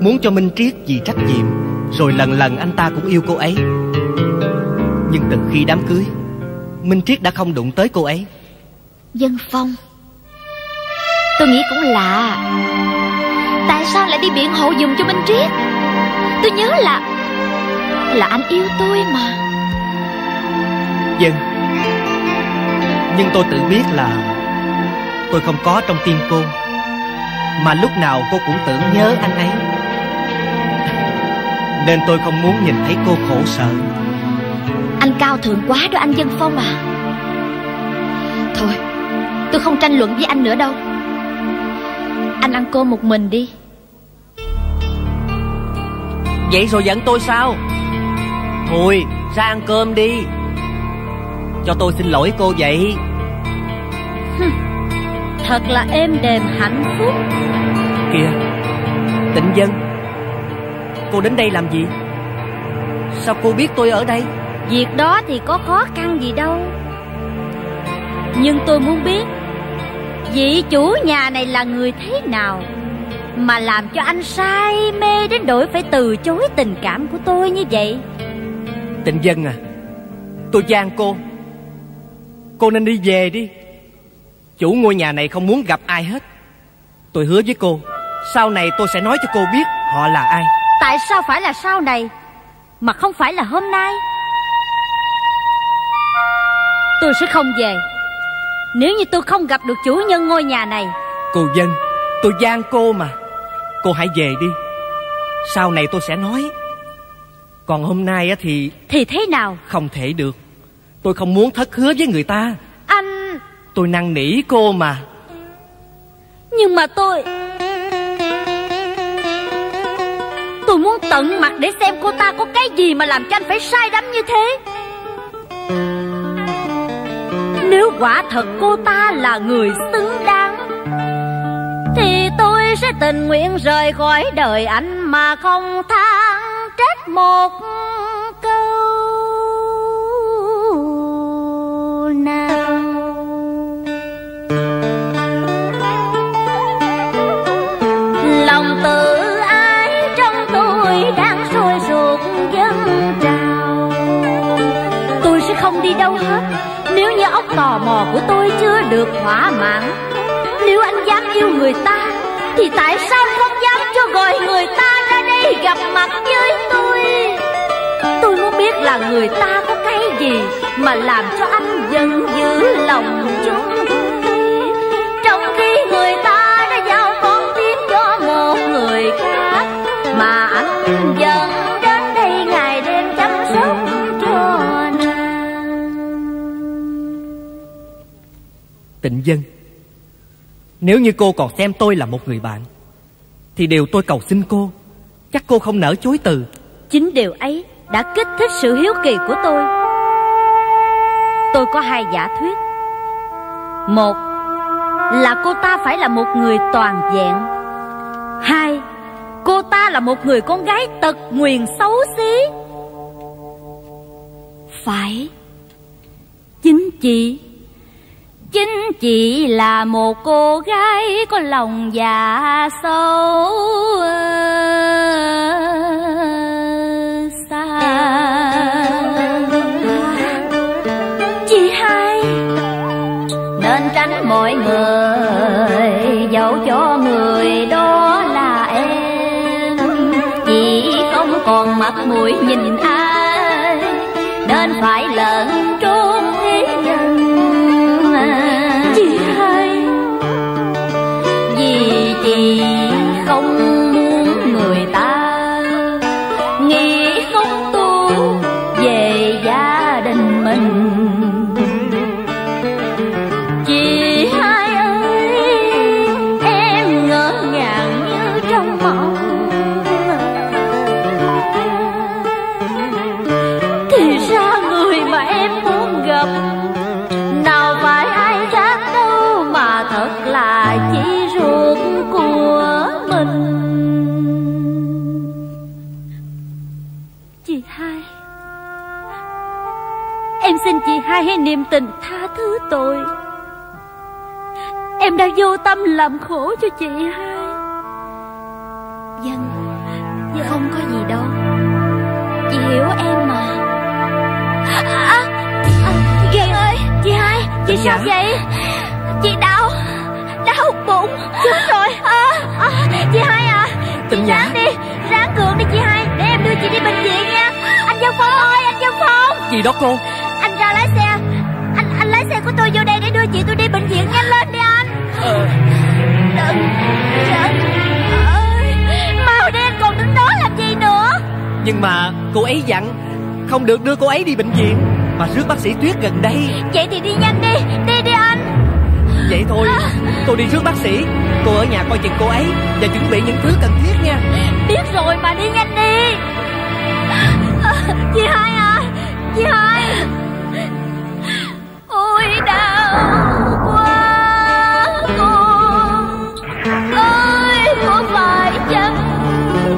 muốn cho Minh Triết vì trách nhiệm, rồi lần lần anh ta cũng yêu cô ấy. Nhưng từ khi đám cưới, Minh Triết đã không đụng tới cô ấy. Dân Phong, tôi nghĩ cũng lạ. Tại sao lại đi biện hộ giùm cho Minh Triết? Tôi nhớ là Là anh yêu tôi mà. Nhưng Nhưng tôi tự biết là tôi không có trong tim cô. Mà lúc nào cô cũng tưởng nhớ anh ấy. Nên tôi không muốn nhìn thấy cô khổ sở. Anh cao thượng quá đó anh Dân Phong à. Thôi, tôi không tranh luận với anh nữa đâu. Anh ăn cơm một mình đi. Vậy rồi giận tôi sao? Thôi ra ăn cơm đi. Cho tôi xin lỗi cô vậy. Thật là êm đềm hạnh phúc. Kìa Tịnh Dân, cô đến đây làm gì? Sao cô biết tôi ở đây? Việc đó thì có khó khăn gì đâu. Nhưng tôi muốn biết vị chủ nhà này là người thế nào mà làm cho anh say mê đến nỗi phải từ chối tình cảm của tôi như vậy. Tịnh Dân à, tôi gian cô. Cô nên đi về đi. Chủ ngôi nhà này không muốn gặp ai hết. Tôi hứa với cô, sau này tôi sẽ nói cho cô biết họ là ai. Tại sao phải là sau này mà không phải là hôm nay? Tôi sẽ không về nếu như tôi không gặp được chủ nhân ngôi nhà này. Cô Dân, tôi gian cô mà. Cô hãy về đi. Sau này tôi sẽ nói. Còn hôm nay thì... Thì thế nào? Không thể được. Tôi không muốn thất hứa với người ta. Anh... Tôi năn nỉ cô mà. Nhưng mà tôi... Tôi muốn tận mặt để xem cô ta có cái gì mà làm cho anh phải say đắm như thế. Nếu quả thật cô ta là người xứng đáng thì tôi sẽ tình nguyện rời khỏi đời anh mà không than trách một câu nào. Lòng tự ái trong tôi đang sôi ruột dâng trào. Tôi sẽ không đi đâu hết nếu như óc tò mò của tôi chưa được thỏa mãn. Nếu anh dám yêu người ta thì tại sao không dám cho gọi người ta ra đây gặp mặt với tôi? Tôi muốn biết là người ta có cái gì mà làm cho anh giận dữ lòng chúng tôi, trong khi người ta đã giao con tim cho một người khác mà anh giận đến đây ngày đêm chăm sóc. Tịnh Dân, nếu như cô còn xem tôi là một người bạn thì điều tôi cầu xin cô chắc cô không nỡ chối từ. Chính điều ấy đã kích thích sự hiếu kỳ của tôi. Tôi có hai giả thuyết. Một là cô ta phải là một người toàn vẹn. Hai, cô ta là một người con gái tật nguyền xấu xí. Phải, chính chị Chính chị là một cô gái có lòng dạ xấu xa. Chị hai nên tránh mọi người, dẫu cho người đó là em. Chị không còn mặt mũi nhìn ai nên phải lẫn trốn thế nhân. Yeah. bỏ thì ra người mà em muốn gặp nào phải ai khác đâu, mà thật là chỉ ruột của mình. Chị Hai, em xin chị Hai hãy niềm tình tha thứ tôi. Em đã vô tâm làm khổ cho chị Hai. Dân, dạ. Không có gì đâu, chị hiểu em mà. À, à, à, Dân ơi, chị Hai, chị sao dạ? Vậy? Chị đau, đau bụng. Chết rồi. À, à, chị Hai à, chị Tình ráng dạ? Đi, ráng cường đi chị Hai, để em đưa chị đi bệnh viện nha. Anh Văn Phong ơi, anh Văn Phong. Gì đó cô? Anh ra lái xe, anh anh lái xe của tôi vô đây để đưa chị tôi đi bệnh viện, nhanh lên đi anh. Ờ. Đừng, đừng. Nhưng mà cô ấy dặn không được đưa cô ấy đi bệnh viện, mà rước bác sĩ Tuyết gần đây. Vậy thì đi nhanh đi, đi đi anh. Vậy thôi, à... tôi đi rước bác sĩ. Cô ở nhà coi chừng cô ấy và chuẩn bị những thứ cần thiết nha. Biết rồi mà, đi nhanh đi. À, chị Hai à, chị Hai. Ôi đau quá con ơi, có phải chăng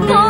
con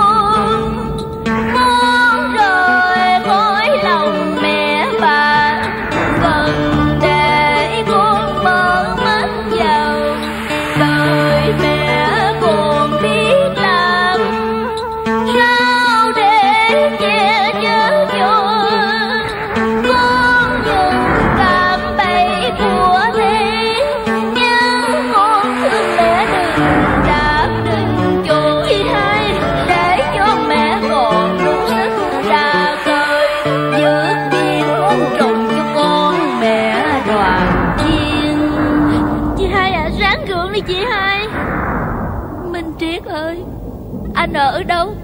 ở đâu?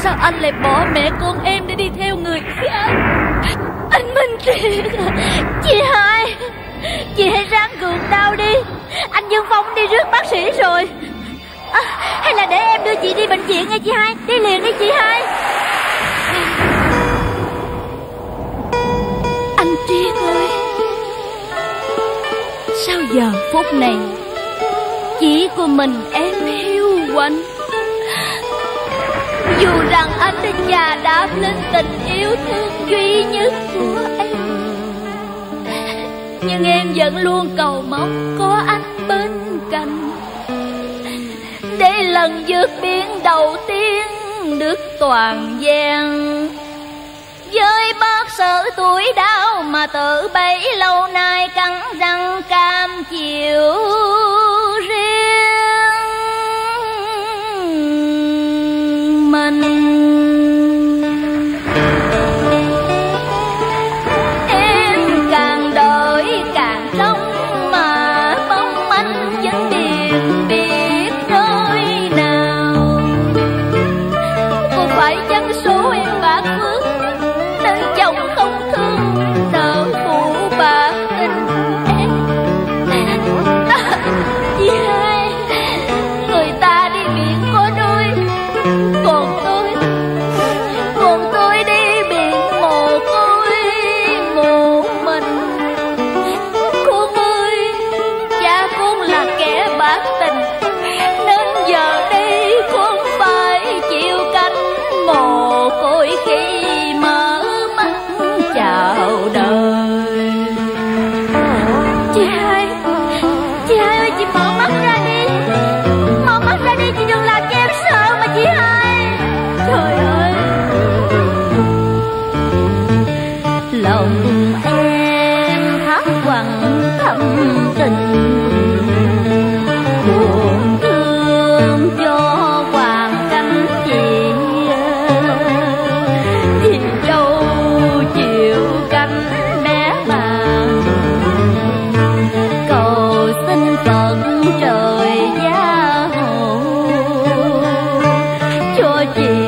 Sao anh lại bỏ mẹ con em để đi theo người khác? Anh Minh Triết, chị Hai, chị hãy ráng gượng đau đi. Anh Dương Phong đi rước bác sĩ rồi. À, hay là để em đưa chị đi bệnh viện nha chị Hai, đi liền đi chị Hai. Anh Triết ơi, sao giờ phút này chỉ của mình em hiu quạnh? Dù rằng anh đã chà đạp lên tình yêu thương duy nhất của em, nhưng em vẫn luôn cầu mong có anh bên cạnh, để lần vượt biên đầu tiên được toàn vẹn. Với bớt sợ tuổi đau mà tự bấy lâu nay cắn răng cam chịu mình. Em càng đổi càng sống mà bóng anh vẫn điềm biết nơi nào. Cô phải chăng số em bạc phước nên chồng không thương, nợ phụ bạc tình em. Chị Hai, người ta đi biển có đôi, còn tôi, còn tôi đi biển mồ côi một mình. Con ơi, cha con là kẻ bạc tình, nên giờ đây con phải chịu cánh mồ côi khi mở mắt chào đời. Chị Hai, chị Hai ơi, chị mở mắt ra đi, mở mắt ra đi, chị đừng làm cho em sợ mà chị Hai. Trời ơi, lòng em thắt quặn thâm tình, buồn thương cho hoàn cảnh chị, chị đâu chịu cánh bé mà cầu xin phận trời gia hộ cho chị.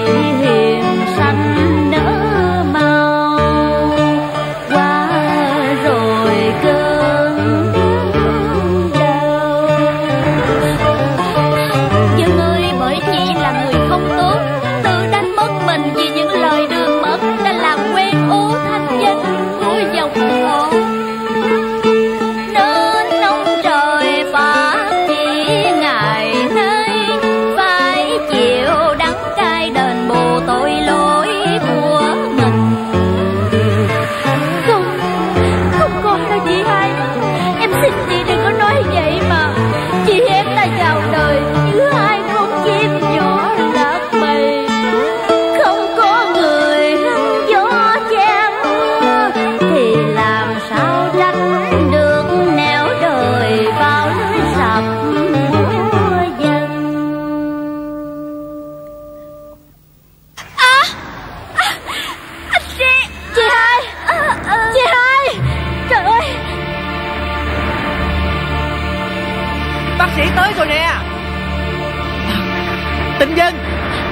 Tịnh Vân,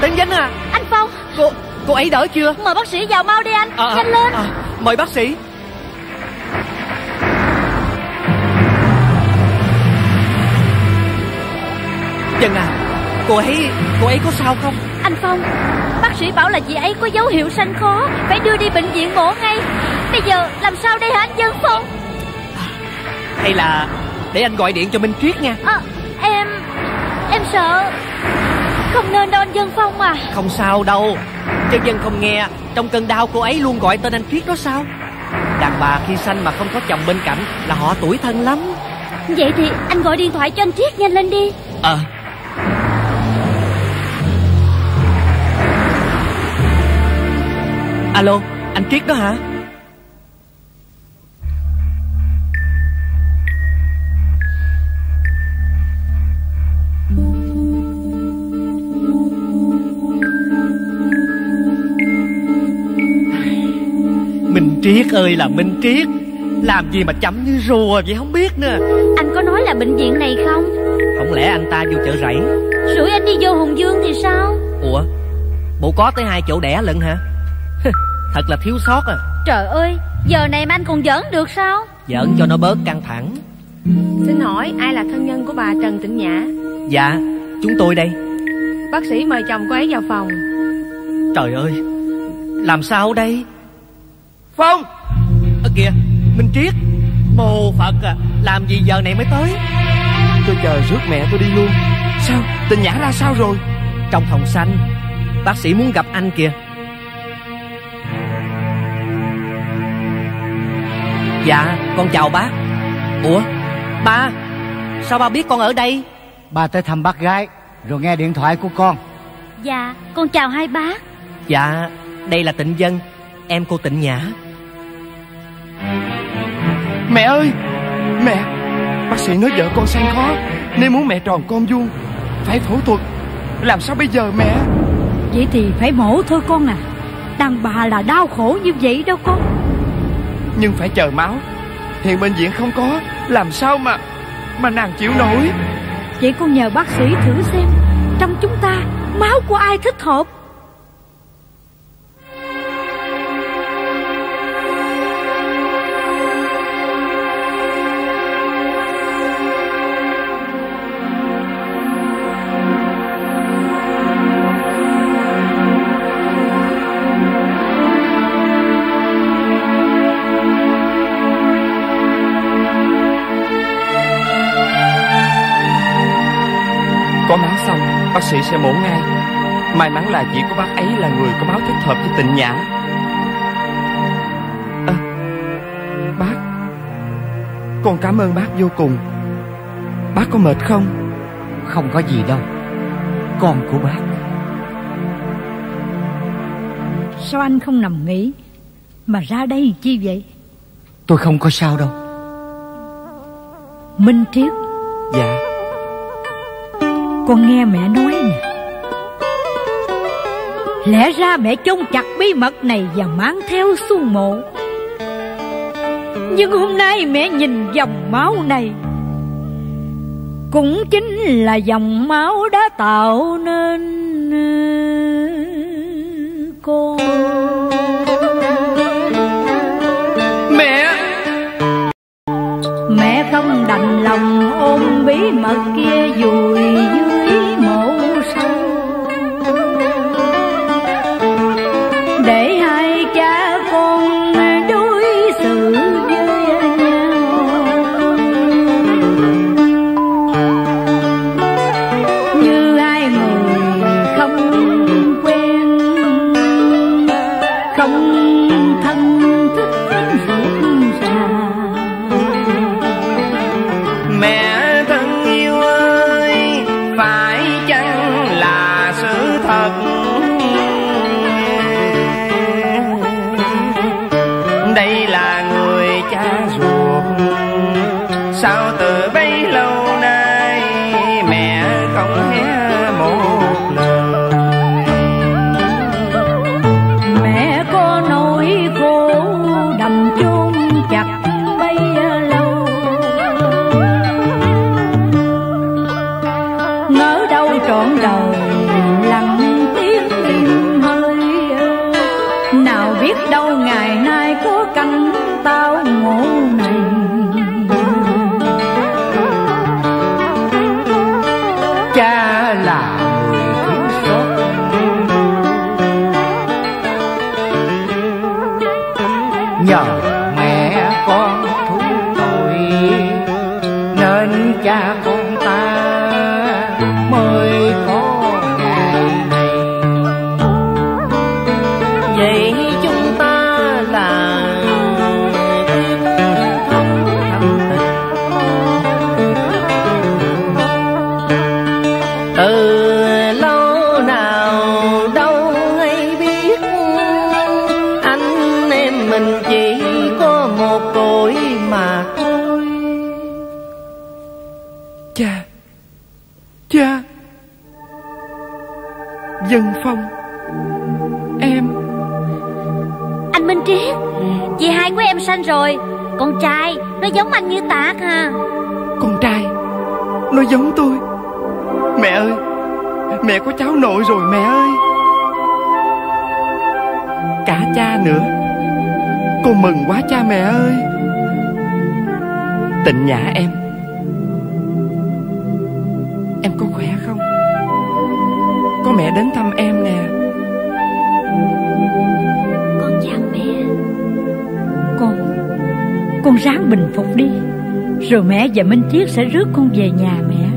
Tịnh Vân à. Anh Phong. Cô cô ấy đỡ chưa? Mời bác sĩ vào mau đi anh. à, Nhanh lên. à, Mời bác sĩ. Vân à, cô ấy cô ấy có sao không? Anh Phong, bác sĩ bảo là chị ấy có dấu hiệu sanh khó, phải đưa đi bệnh viện mổ ngay. Bây giờ làm sao đây hả anh Vân Phong? Hay là để anh gọi điện cho Minh Triết nha. à, Em Em sợ. Không nên đâu anh Vân Phong à. Không sao đâu. Chứ Vân không nghe, trong cơn đau cô ấy luôn gọi tên anh Triết đó sao? Đàn bà khi sanh mà không có chồng bên cạnh là họ tủi thân lắm. Vậy thì anh gọi điện thoại cho anh Triết nhanh lên đi. Ờ à. Alo, anh Triết đó hả? Minh Triết ơi là Minh Triết, làm gì mà chấm như rùa vậy không biết nữa. Anh có nói là bệnh viện này không? Không lẽ anh ta vô Chợ Rẫy? Rủi anh đi vô Hùng Dương thì sao? Ủa, bộ có tới hai chỗ đẻ lận hả? Thật là thiếu sót à. Trời ơi, giờ này mà anh còn giỡn được sao? Giỡn cho nó bớt căng thẳng. Xin hỏi ai là thân nhân của bà Trần Tịnh Nhã? Dạ, chúng tôi đây. Bác sĩ mời chồng cô ấy vào phòng. Trời ơi, làm sao đây? Phong! Ơ kìa, Minh Triết. Mồ Phật à, làm gì giờ này mới tới? Tôi chờ rước mẹ tôi đi luôn. Sao, Tịnh Nhã ra sao rồi? Trong phòng xanh. Bác sĩ muốn gặp anh kìa. Dạ, con chào bác. Ủa, ba, sao ba biết con ở đây? Ba tới thăm bác gái, rồi nghe điện thoại của con. Dạ, con chào hai bác. Dạ, đây là Tịnh Vân, em cô Tịnh Nhã. Mẹ ơi, mẹ, bác sĩ nói vợ con sanh khó, nên muốn mẹ tròn con vuông, phải phẫu thuật. Làm sao bây giờ mẹ? Vậy thì phải mổ thôi con à. Đàn bà là đau khổ như vậy đâu con. Nhưng phải chờ máu, hiện bệnh viện không có, làm sao mà Mà nàng chịu nổi. Vậy con nhờ bác sĩ thử xem, trong chúng ta máu của ai thích hợp. Có máu xong, bác sĩ sẽ mổ ngay. May mắn là chỉ có bác ấy là người có máu thích hợp với Tịnh Nhã. À, bác, con cảm ơn bác vô cùng. Bác có mệt không? Không có gì đâu, con của bác. Sao anh không nằm nghỉ mà ra đây chi vậy? Tôi không có sao đâu. Minh Triết. Dạ. Con nghe mẹ nói nè, lẽ ra mẹ chôn chặt bí mật này và mang theo xuống mộ. Nhưng hôm nay mẹ nhìn dòng máu này, cũng chính là dòng máu đã tạo nên con. Mẹ Mẹ không đành lòng ôm bí mật kia vùi dưới mộ sâu, để hai cha con đối xử với nhau. Như hai người không quen, không thân thức rộn ràng. Mẹ thân yêu ơi, cha con ta mới có ngày này. Vậy chúng ta là tiếp thân thân tình từ lâu nào đâu hay biết, anh em mình chỉ có một cội mà. Cha, cha, Dân Phong, em. Anh Minh Triết, chị hai của em sanh rồi. Con trai, nó giống anh như tạc ha. Con trai, nó giống tôi. Mẹ ơi, mẹ có cháu nội rồi mẹ ơi. Cả cha nữa. Con mừng quá cha mẹ ơi. Tịnh Nhã em, em có khỏe không? Có mẹ đến thăm em nè. Con chào mẹ. Con Con ráng bình phục đi, rồi mẹ và Minh Triết sẽ rước con về nhà mẹ.